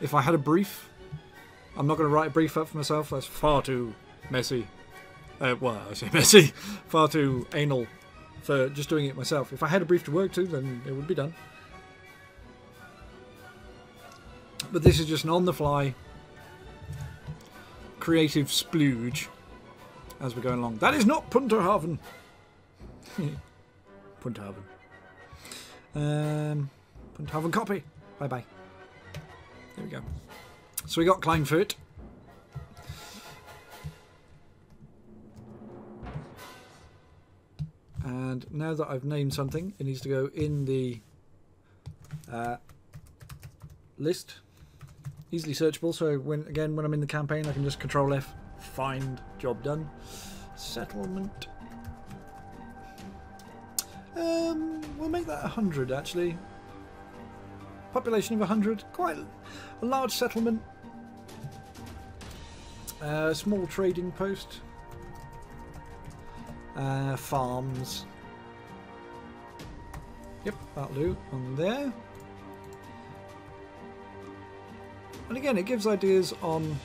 If I had a brief, I'm not going to write a brief up for myself. That's far too messy. Well, I say messy. Far too anal for just doing it myself. If I had a brief to work to, then it would be done. But this is just an on-the-fly creative splooge as we're going along. That is not Punthafen. Punthafen. Punthafen copy. Bye-bye. There we go. So we got Clangfoot. And now that I've named something, it needs to go in the list. Easily searchable, so when I'm in the campaign I can just Control F, find, job done. Settlement. We'll make that 100 actually. Population of 100, quite a large settlement. Small trading post. Farms. Yep, that'll do on there. And again, it gives ideas on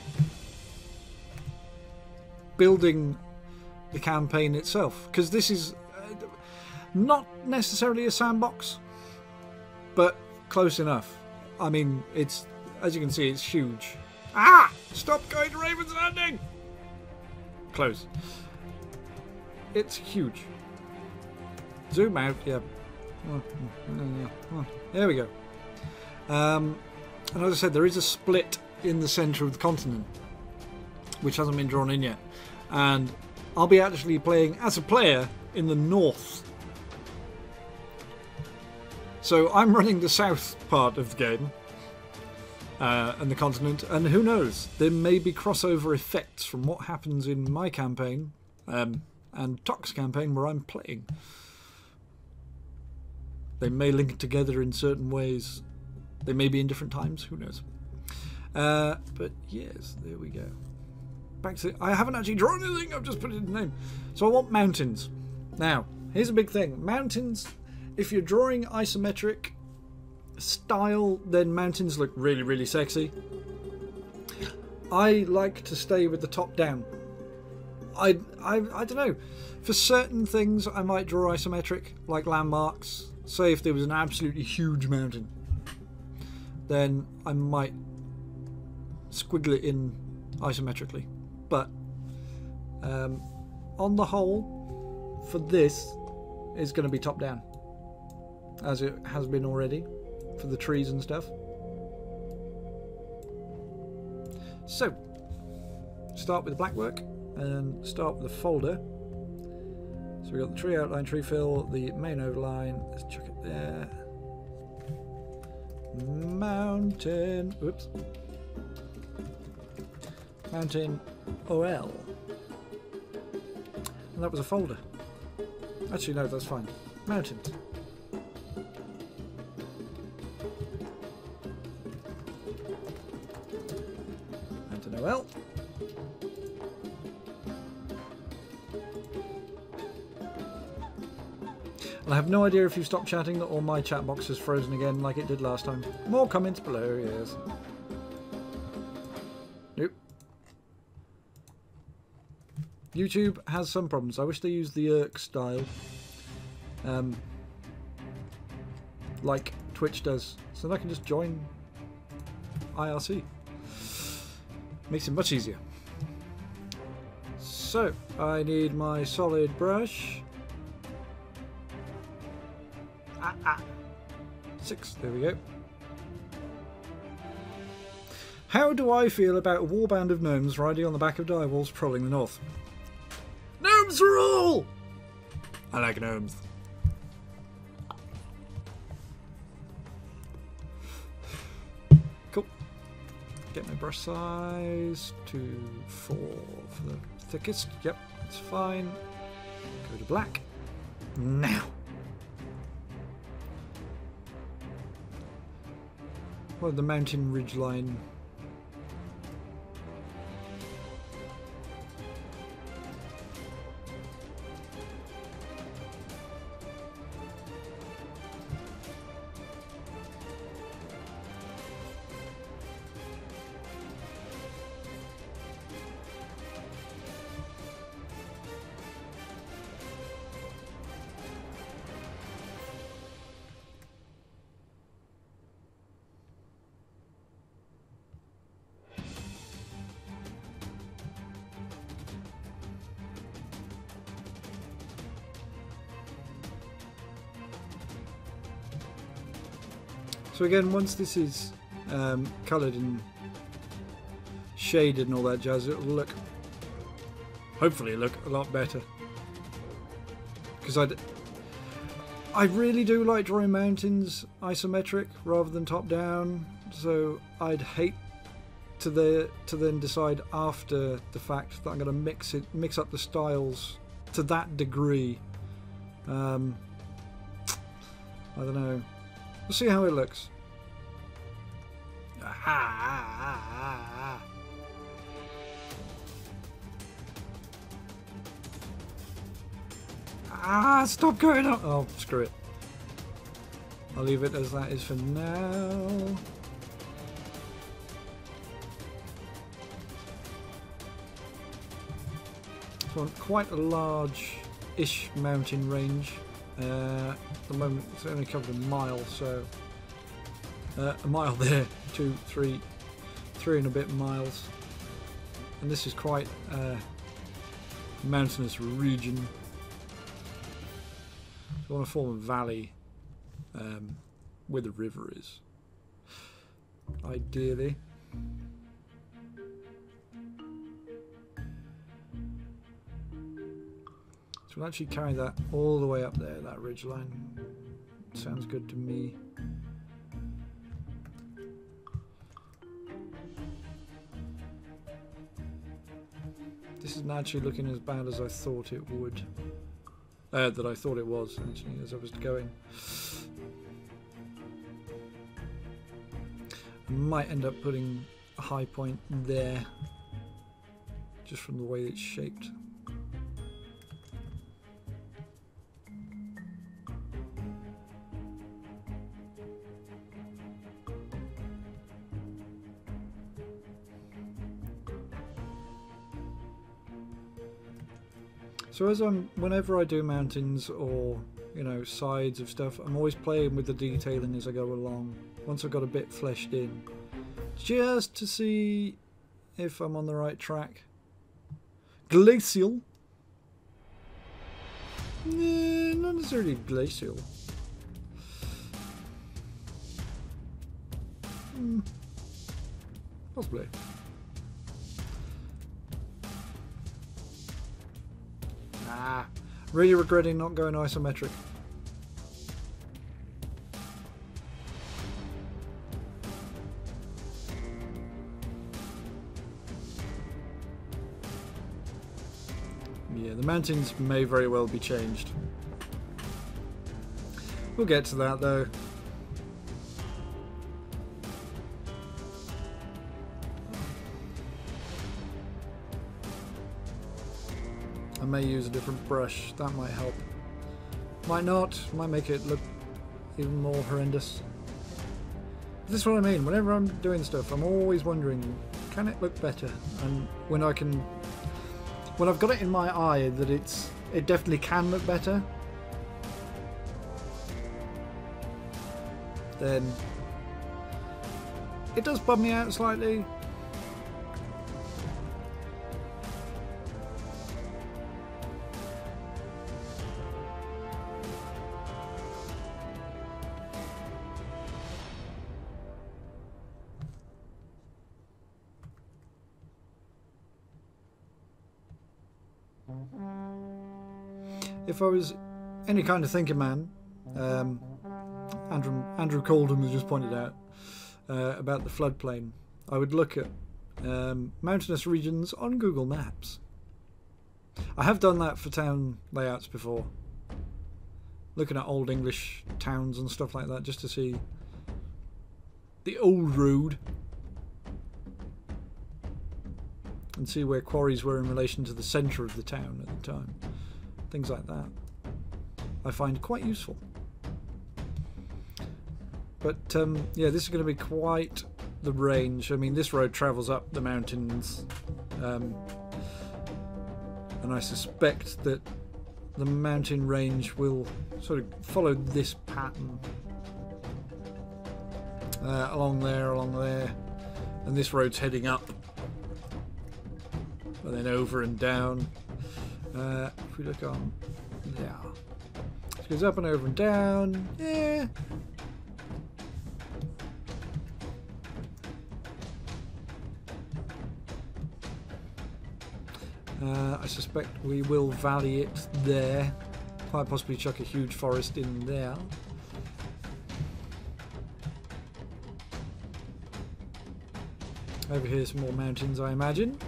building the campaign itself, because this is not necessarily a sandbox, but close enough. I mean, it's, as you can see, it's huge. Ah! Stop going to Raven's Landing! Close. It's huge. Zoom out, yeah. There we go. And as I said, there is a split in the centre of the continent, which hasn't been drawn in yet. And I'll be actually playing as a player in the north. So I'm running the south part of the game and the continent. And who knows, there may be crossover effects from what happens in my campaign and Tox's campaign where I'm playing. They may link together in certain ways. They may be in different times, who knows. But yes, there we go. Back to... I haven't actually drawn anything, I've just put it in the name. So I want mountains. Now, here's a big thing. Mountains, if you're drawing isometric style, then mountains look really, really sexy. I like to stay with the top down. I don't know. For certain things, I might draw isometric, like landmarks. Say if there was an absolutely huge mountain, then I might squiggle it in isometrically. But on the whole, for this, it's going to be top down, as it has been already, for the trees and stuff. So, start with the black work, and start with the folder. So we've got the tree outline, tree fill, the main overline, let's chuck it there. Mountain, oops, Mountain OL, and that was a folder. Actually no, that's fine. Mountains. Mountain OL. I have no idea if you've stopped chatting or my chat box has frozen again like it did last time. More comments below, yes. Nope. YouTube has some problems. I wish they used the ERC style. like Twitch does, so that I can just join IRC. Makes it much easier. So, I need my solid brush. 6, there we go. How do I feel about a warband of gnomes riding on the back of direwolves trolling the north? Gnomes rule! I like gnomes. Cool. Get my brush size to 4 for the thickest. Yep, that's fine. Go to black. Now. Well, the mountain ridge line. So again, once this is coloured and shaded and all that jazz, it'll look, hopefully look a lot better. Because I really do like drawing mountains isometric rather than top down, so I'd hate to then decide after the fact that I'm going to mix up the styles to that degree. I don't know. We'll see how it looks. Aha. Ah, stop going on. Oh, screw it. I'll leave it as that is for now. So on quite a large-ish mountain range. At the moment it's only covered a mile, so a mile there, 2, 3, 3 and a bit miles, and this is quite a mountainous region. So I want to form a valley where the river is, ideally. So we'll actually carry that all the way up there, that ridgeline. Sounds good to me. This isn't actually looking as bad as I thought it would. That I thought it was, actually, as I was going. I might end up putting a high point there, just from the way it's shaped. So as whenever I do mountains or, you know, sides of stuff, I'm always playing with the detailing as I go along, once I've got a bit fleshed in, just to see if I'm on the right track. Glacial? Nah, not necessarily glacial. Possibly. Ah, really regretting not going isometric. Yeah, the mountains may very well be changed. We'll get to that though. I may use a different brush, that might help. Might not, might make it look even more horrendous. This is what I mean, whenever I'm doing stuff, I'm always wondering, can it look better? And when I've got it in my eye that it definitely can look better, then it does bum me out slightly. If I was any kind of thinking man, Andrew Coldham has just pointed out about the floodplain, I would look at mountainous regions on Google Maps. I have done that for town layouts before, looking at old English towns and stuff like that, just to see the old road and see where quarries were in relation to the centre of the town at the time. Things like that I find quite useful. But yeah, this is going to be quite the range. I mean, this road travels up the mountains, and I suspect that the mountain range will sort of follow this pattern along there, and this road's heading up and then over and down. If we look on, yeah, it goes up and over and down. Yeah, I suspect we will valley it there. Quite possibly chuck a huge forest in there. Over here, some more mountains, I imagine.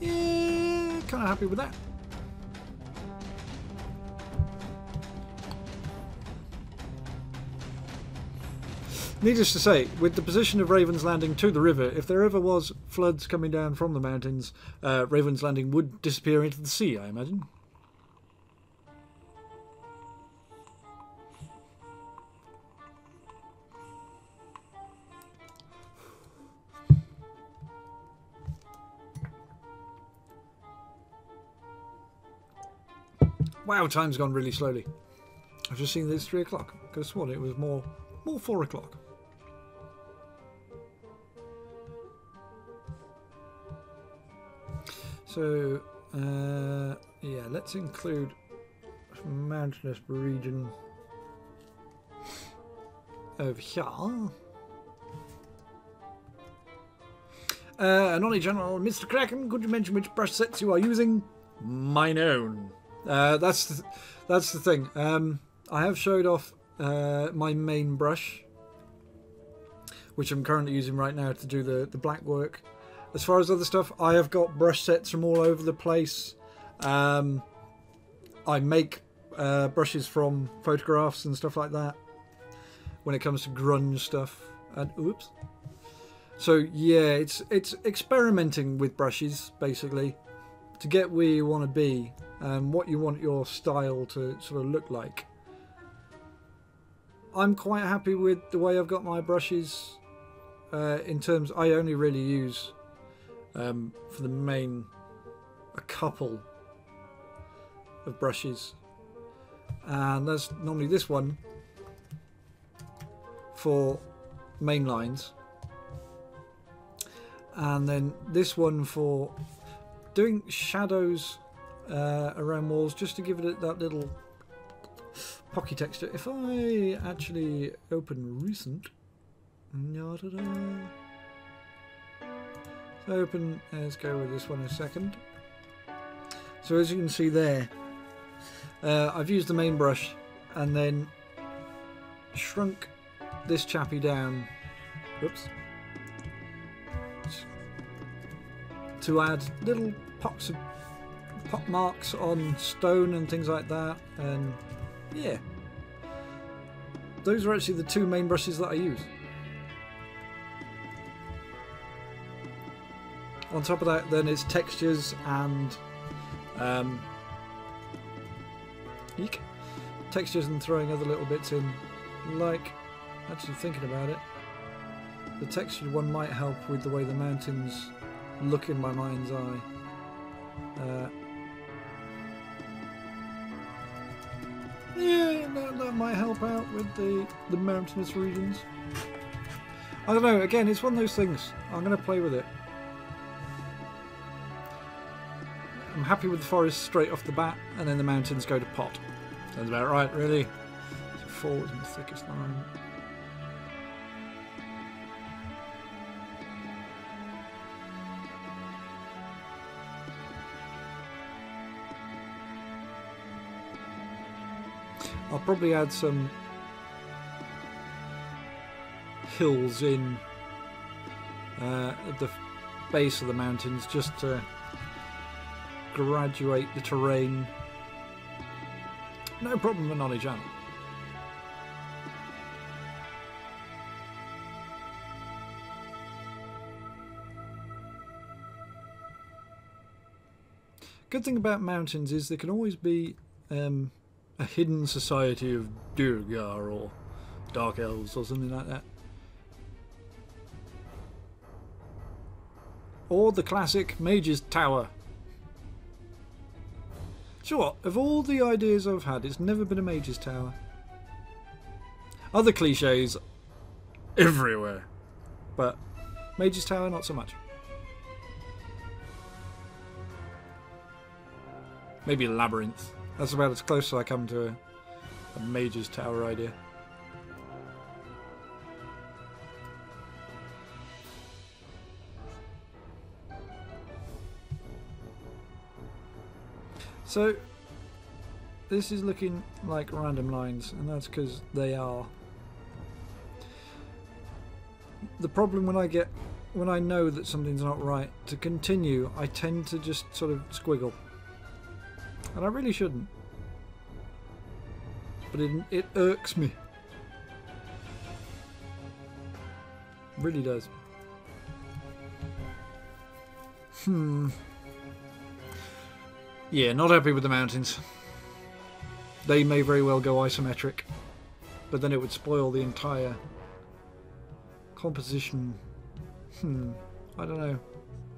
Yeah, kind of happy with that. Needless to say, with the position of Raven's Landing to the river, if there ever was floods coming down from the mountains, Raven's Landing would disappear into the sea, I imagine. Wow, time's gone really slowly. I've just seen that it's 3 o'clock. I could have sworn it was more 4 o'clock. So, yeah, let's include mountainous region over here. Knowledge General, Mr. Kraken, could you mention which brush sets you are using? Mine own. That's the thing. I have showed off my main brush, which I'm currently using right now to do the black work. As far as other stuff, I have got brush sets from all over the place. I make brushes from photographs and stuff like that when it comes to grunge stuff. And oops. So yeah, it's experimenting with brushes basically to get where you want to be and what you want your style to sort of look like. I'm quite happy with the way I've got my brushes in terms. I only really use for the main a couple of brushes, and that's normally this one for main lines, and then this one for doing shadows around walls, just to give it that little pocky texture. If I actually open recent, open, let's go with this one a second. So as you can see there, I've used the main brush and then shrunk this chappy down, whoops, to add little pops of pop marks on stone and things like that. And yeah, those are actually the two main brushes that I use. On top of that, then it's textures and eek, textures and throwing other little bits in. Like, actually thinking about it, the textured one might help with the way the mountains look in my mind's eye. Yeah, that might help out with the mountainous regions. I don't know, again, it's one of those things. I'm going to play with it. I'm happy with the forest straight off the bat, and then the mountains go to pot. Sounds about right, really. So forward in the thickest line. I'll probably add some hills in at the base of the mountains just to graduate the terrain. No problem with knowledge, Anna. Good thing about mountains is there can always be a hidden society of Durgar or Dark Elves or something like that. Or the classic Mage's Tower. Do you know what? Of all the ideas I've had, it's never been a Mage's Tower. Other cliches everywhere, but Mage's Tower not so much. Maybe Labyrinth. That's about as close as I come to a Mage's Tower idea. So, this is looking like random lines, and that's because they are. The problem when I know that something's not right, to continue, I tend to just sort of squiggle. And I really shouldn't. But it irks me. It really does. Yeah, not happy with the mountains. They may very well go isometric, but then it would spoil the entire composition. I don't know.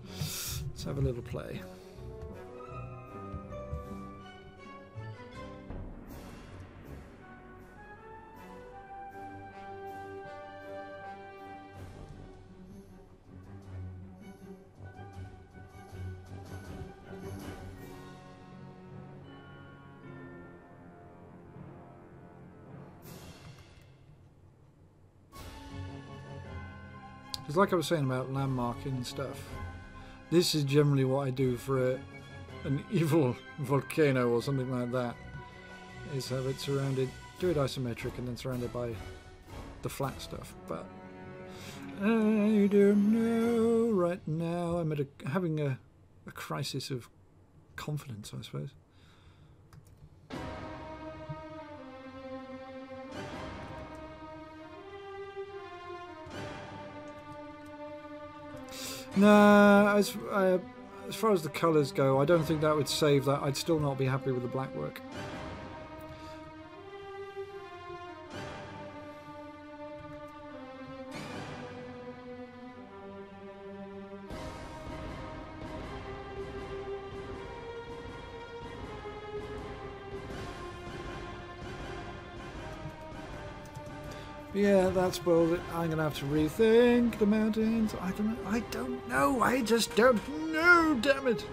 Let's have a little play. Because like I was saying about landmarking and stuff, this is generally what I do for an evil volcano or something like that, is have it surrounded, do it isometric and then surrounded by the flat stuff. But I don't know right now. I'm at having a crisis of confidence, I suppose. No, as far as the colours go, I don't think that would save that. I'd still not be happy with the black work. Yeah, that spoiled it. I'm gonna have to rethink the mountains. I don't know. I just don't know. Damn it!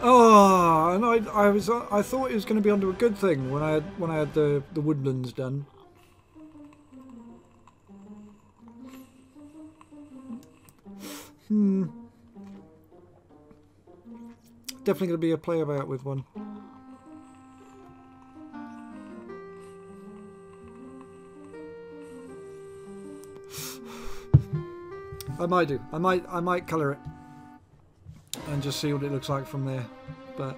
Oh, and I thought it was going to be onto a good thing when I had the woodlands done. Definitely going to be a play about with one. I might do. I might colour it and just see what it looks like from there. But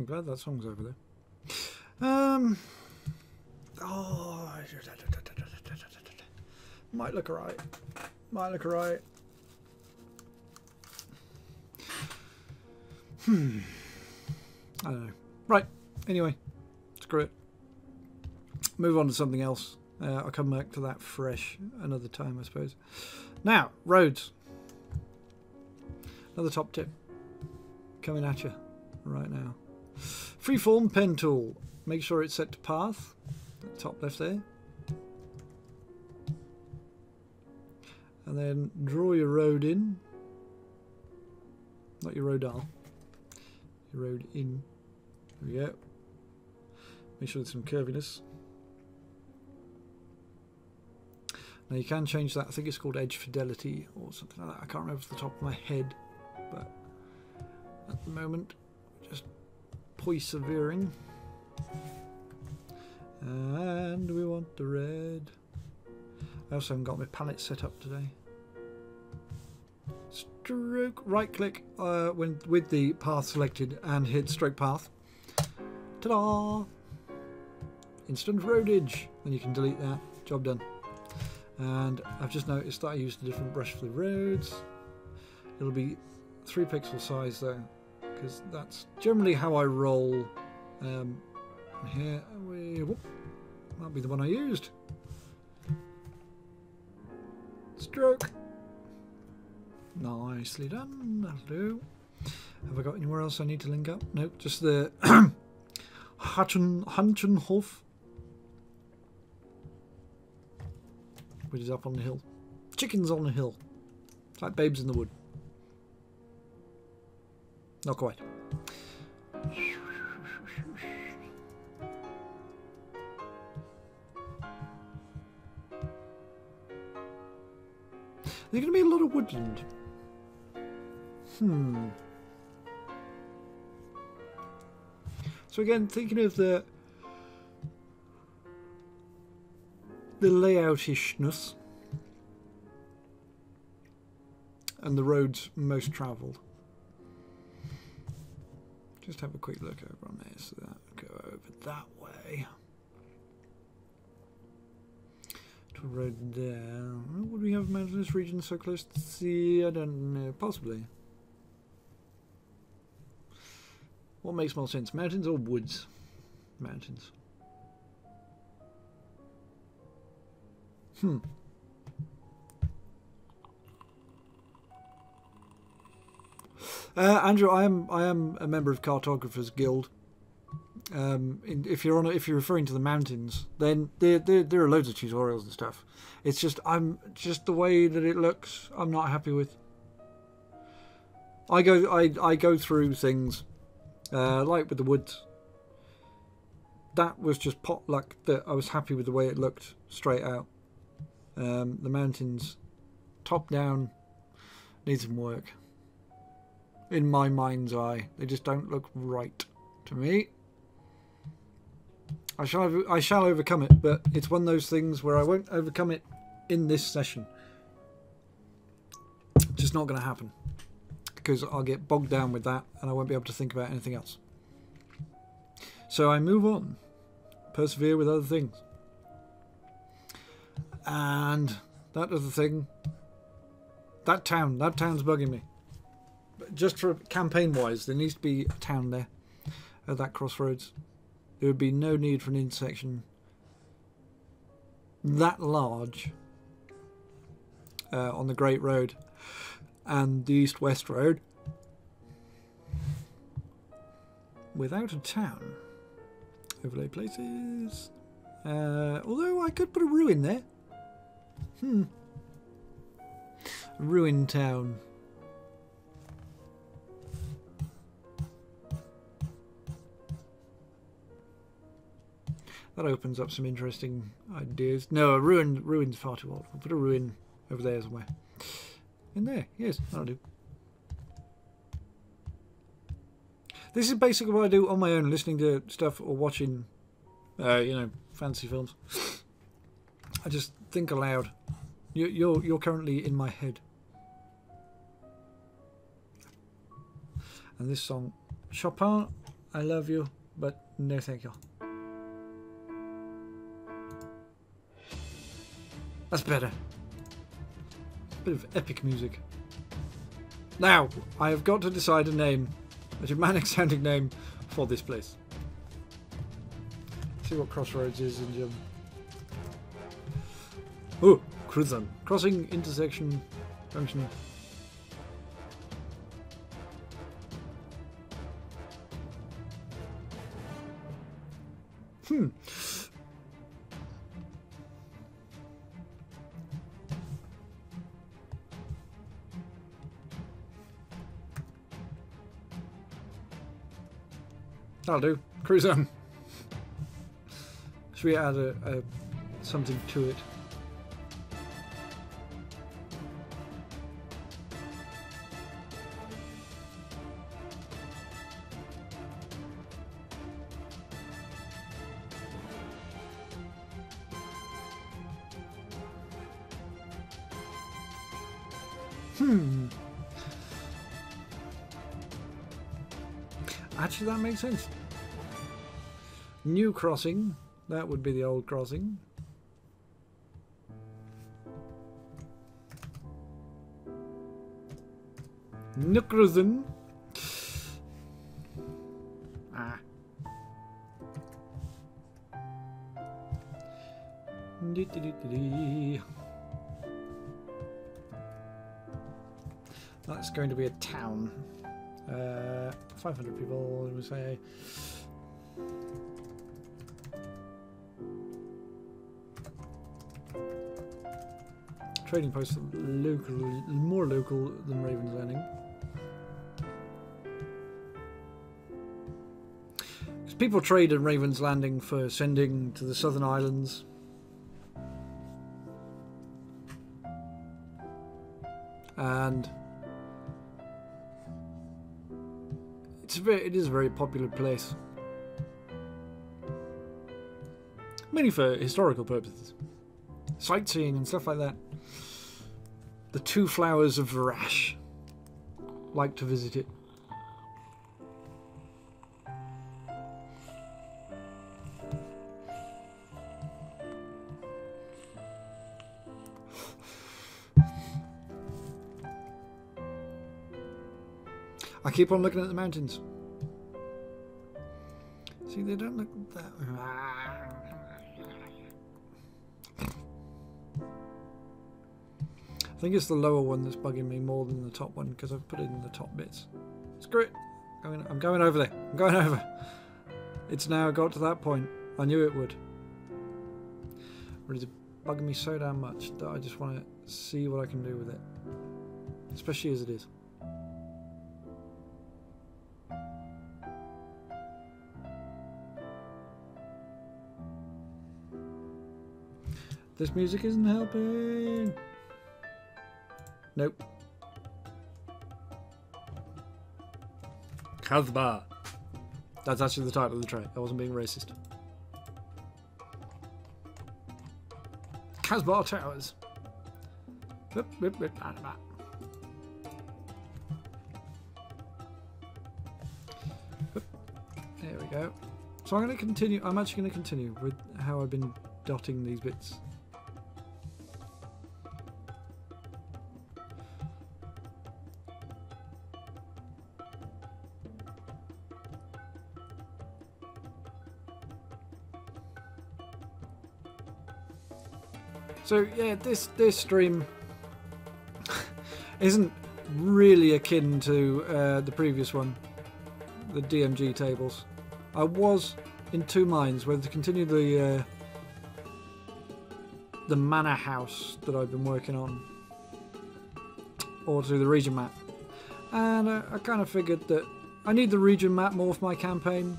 I'm glad that song's over there. Oh, might look alright. Might look alright. I don't know. Right. Anyway, screw it. Move on to something else. I'll come back to that fresh another time, I suppose. Now, roads. Another top tip coming at you right now. Freeform pen tool. Make sure it's set to path. Top left there. And then draw your road in. Not your rodal. Your road in. There we go. Make sure there's some curviness. Now you can change that. I think it's called edge fidelity or something like that. I can't remember off the top of my head, but at the moment, just persevering. And we want the red. I also haven't got my palette set up today. Stroke, right click when with the path selected and hit stroke path. Ta-da! Instant roadage. Then you can delete that. Job done. And I've just noticed that I used a different brush for the roads. It'll be 3 pixel size though, because that's generally how I roll. Here we whoop, that'll be the one I used. Stroke. Nicely done. That'll do. Have I got anywhere else I need to link up? Nope, just the Hähnchenhof, which is up on the hill. Chickens on the hill. It's like Babes in the Wood. Not quite. There's going to be a lot of woodland. So again, thinking of the layoutishness and the roads most travelled. Just have a quick look over on there, so that'll go over that way. To a road there. Would we have a mountainous region so close to the sea? I don't know, possibly. What makes more sense, mountains or woods? Mountains. Andrew, I am a member of Cartographers Guild. If you're on, if you're referring to the mountains, then there are loads of tutorials and stuff. It's just I'm the way that it looks. I'm not happy with. I go through things, like with the woods. That was just pot luck that I was happy with the way it looked straight out. The mountains, top down, need some work. In my mind's eye, they just don't look right to me. I shall overcome it, but it's one of those things where I won't overcome it in this session. It's just not going to happen, because I'll get bogged down with that and I won't be able to think about anything else. So I move on, persevere with other things. And that other thing, that town's bugging me. But just for campaign wise, there needs to be a town there at that crossroads. There would be no need for an intersection that large on the Great Road and the East-West Road without a town. Overlay places. Although I could put a ruin there. Ruin town. That opens up some interesting ideas. No, a ruin's far too old. We'll put a ruin over there somewhere. In there, yes, that'll do. This is basically what I do on my own, listening to stuff or watching, you know, fantasy films. I just think aloud. You're currently in my head. And this song, Chopin I love you, but no thank you. That's better. Bit of epic music. Now, I have got to decide a name, a Germanic-sounding name for this place. Let's see what Crossroads is in German. Oh, Kreuzen. Crossing, intersection, junction. That'll do. Kreuzen. Should we add a something to it? Actually, that makes sense. New crossing. That would be the old crossing. Nukruzen. Ah. That's going to be a town. 500 people, we say. Trading post local, more local than Raven's Landing. Because people trade in Raven's Landing for sending to the Southern Islands. And it is a very popular place. Mainly for historical purposes. Sightseeing and stuff like that. The two flowers of Varash like to visit it. I keep on looking at the mountains. See, they don't look that... I think it's the lower one that's bugging me more than the top one because I've put it in the top bits. Screw it! I'm going over there. I'm going over. It's now got to that point. I knew it would. But it's bugging me so damn much that I just want to see what I can do with it. Especially as it is. This music isn't helping. Nope. Kazbar. That's actually the title of the track. I wasn't being racist. Kazbar Towers. There we go. So I'm going to continue. I'm actually going to continue with how I've been dotting these bits. So yeah, this stream isn't really akin to the previous one, the DMG tables. I was in two minds whether to continue the manor house that I've been working on, or to the region map. And I kind of figured that I need the region map more for my campaign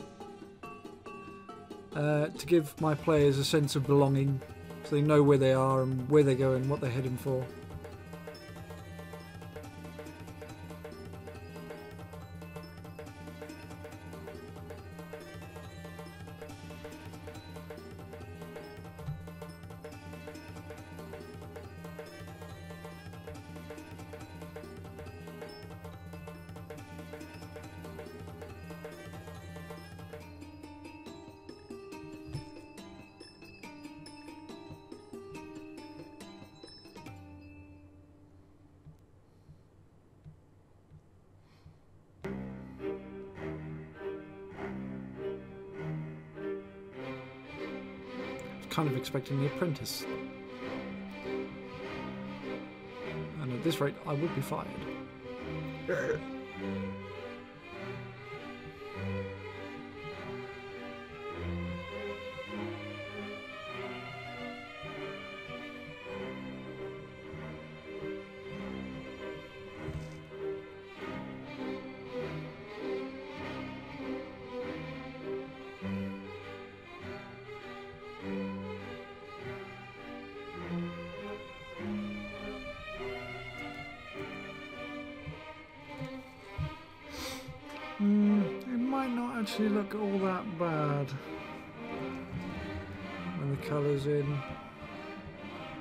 to give my players a sense of belonging. So they know where they are and where they're going, what they're heading for. kind of expecting The Apprentice. And at this rate, I would be fired. Actually look all that bad when the colour's in.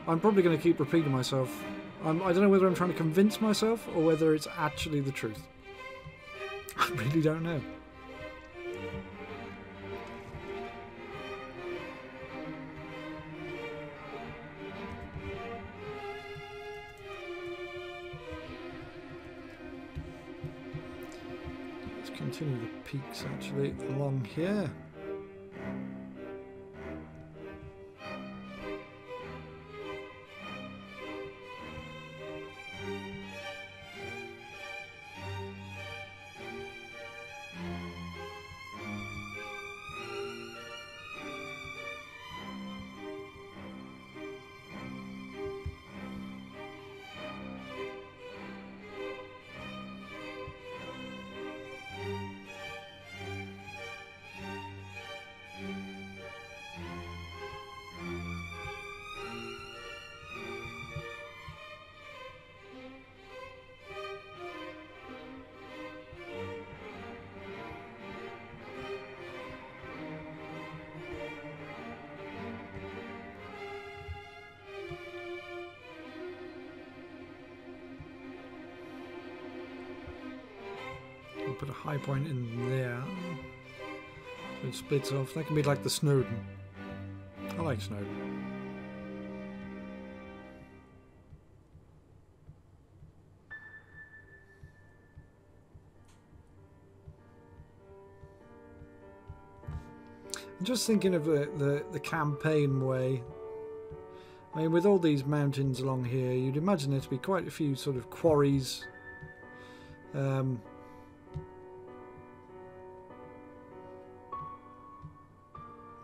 I'm probably going to keep repeating myself. I don't know whether I'm trying to convince myself or whether it's actually the truth. I really don't know. Peaks actually along here. Put a high point in there, so it splits off. That can be like the Snowdon. I like Snowdon. I'm just thinking of the campaign way. I mean, with all these mountains along here, you'd imagine there to be quite a few sort of quarries.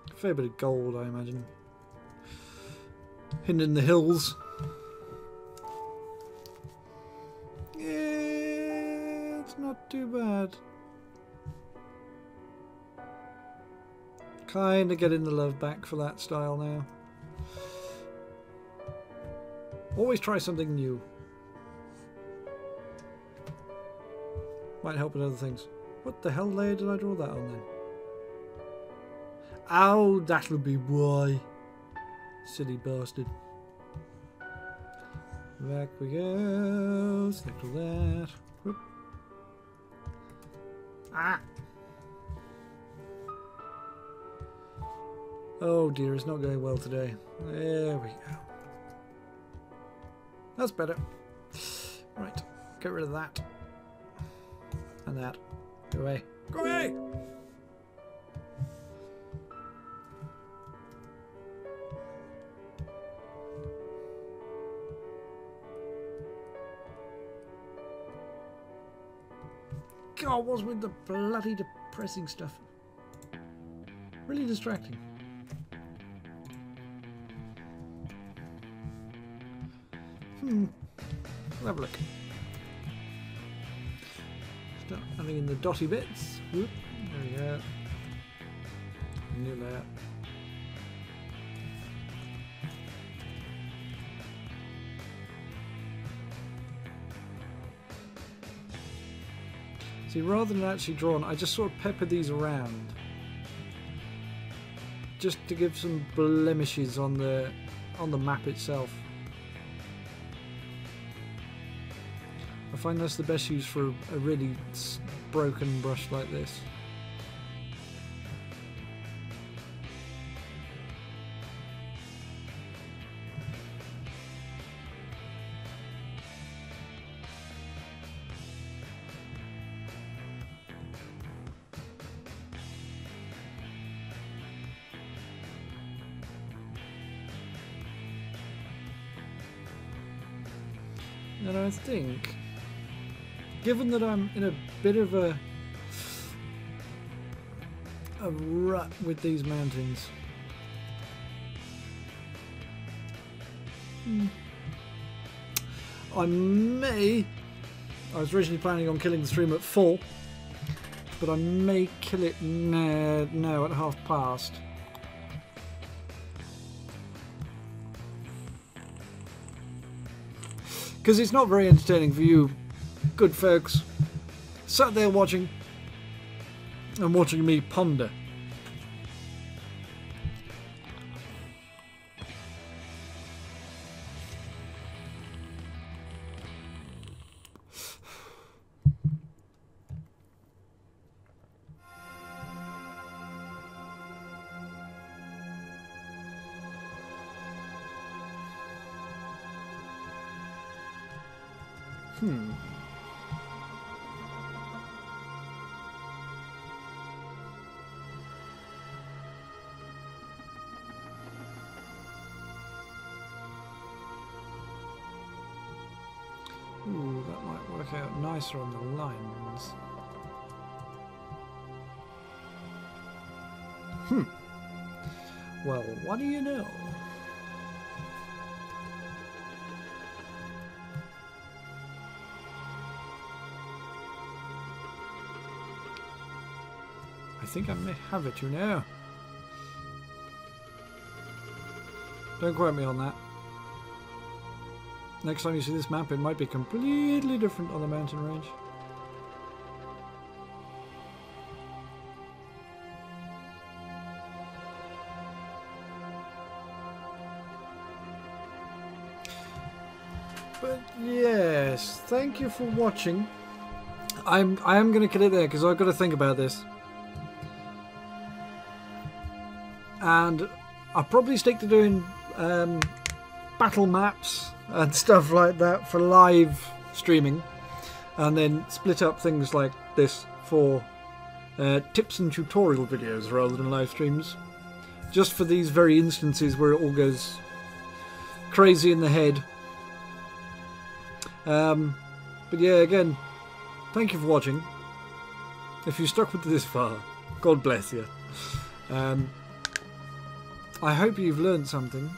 A fair bit of gold, I imagine. Hidden in the hills. Yeah, it's not too bad. Kinda getting the love back for that style now. Always try something new. Might help with other things. What the hell layer did I draw that on then? Oh, that'll be why. Silly bastard. Back we go. Select all that. Whoop. Ah! Oh dear, it's not going well today. There we go. That's better. Right, get rid of that. And that. Go away. Go away! God, what's with the bloody depressing stuff? Really distracting. We'll have a look. Start adding in the dotty bits. Whoop. There we go. New layer. Rather than actually drawn, I just sort of pepper these around just to give some blemishes on the map itself. I find that's the best use for a really broken brush like this. And I think, given that I'm in a bit of a rut with these mountains. I was originally planning on killing the stream at 4, but I may kill it now at 5:30. Because it's not very entertaining for you good folks sat there watching and watching me ponder. Nicer on the lines. Well, what do you know? I think I may have it, you know. Don't quote me on that. Next time you see this map, it might be completely different on the mountain range. But yes, thank you for watching. I am going to kill it there because I've got to think about this, and I'll probably stick to doing battle maps and stuff like that for live streaming, and then split up things like this for tips and tutorial videos rather than live streams, just for these very instances where it all goes crazy in the head. But yeah, again, thank you for watching. If you stuck with this far, God bless you. I hope you've learned something.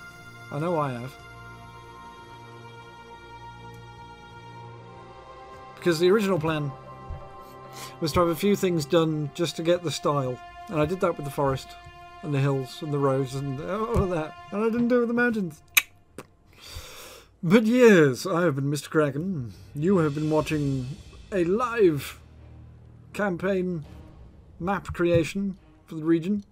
I know I have. Because the original plan was to have a few things done just to get the style, and I did that with the forest and the hills and the roads and all of that, and I didn't do it with the mountains. But yes, I have been Mr. Kraken. You have been watching a live campaign map creation for the region.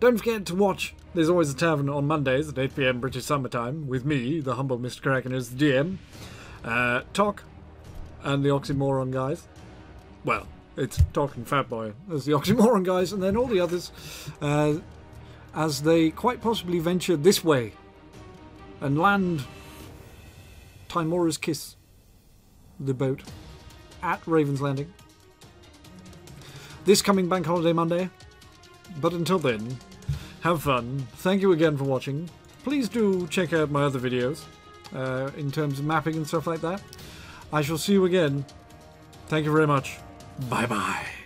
Don't forget to watch There's Always a Tavern on Mondays at 8 PM British Summertime with me, the humble Mr. Kraken, as the DM, Tok, and the Oxymoron guys. Well, it's Tok and Fatboy as the Oxymoron guys, and then all the others as they quite possibly venture this way and land Timora's Kiss, the boat, at Raven's Landing this coming bank holiday Monday. But until then, have fun. Thank you again for watching. Please do check out my other videos in terms of mapping and stuff like that. I shall see you again. Thank you very much. Bye-bye.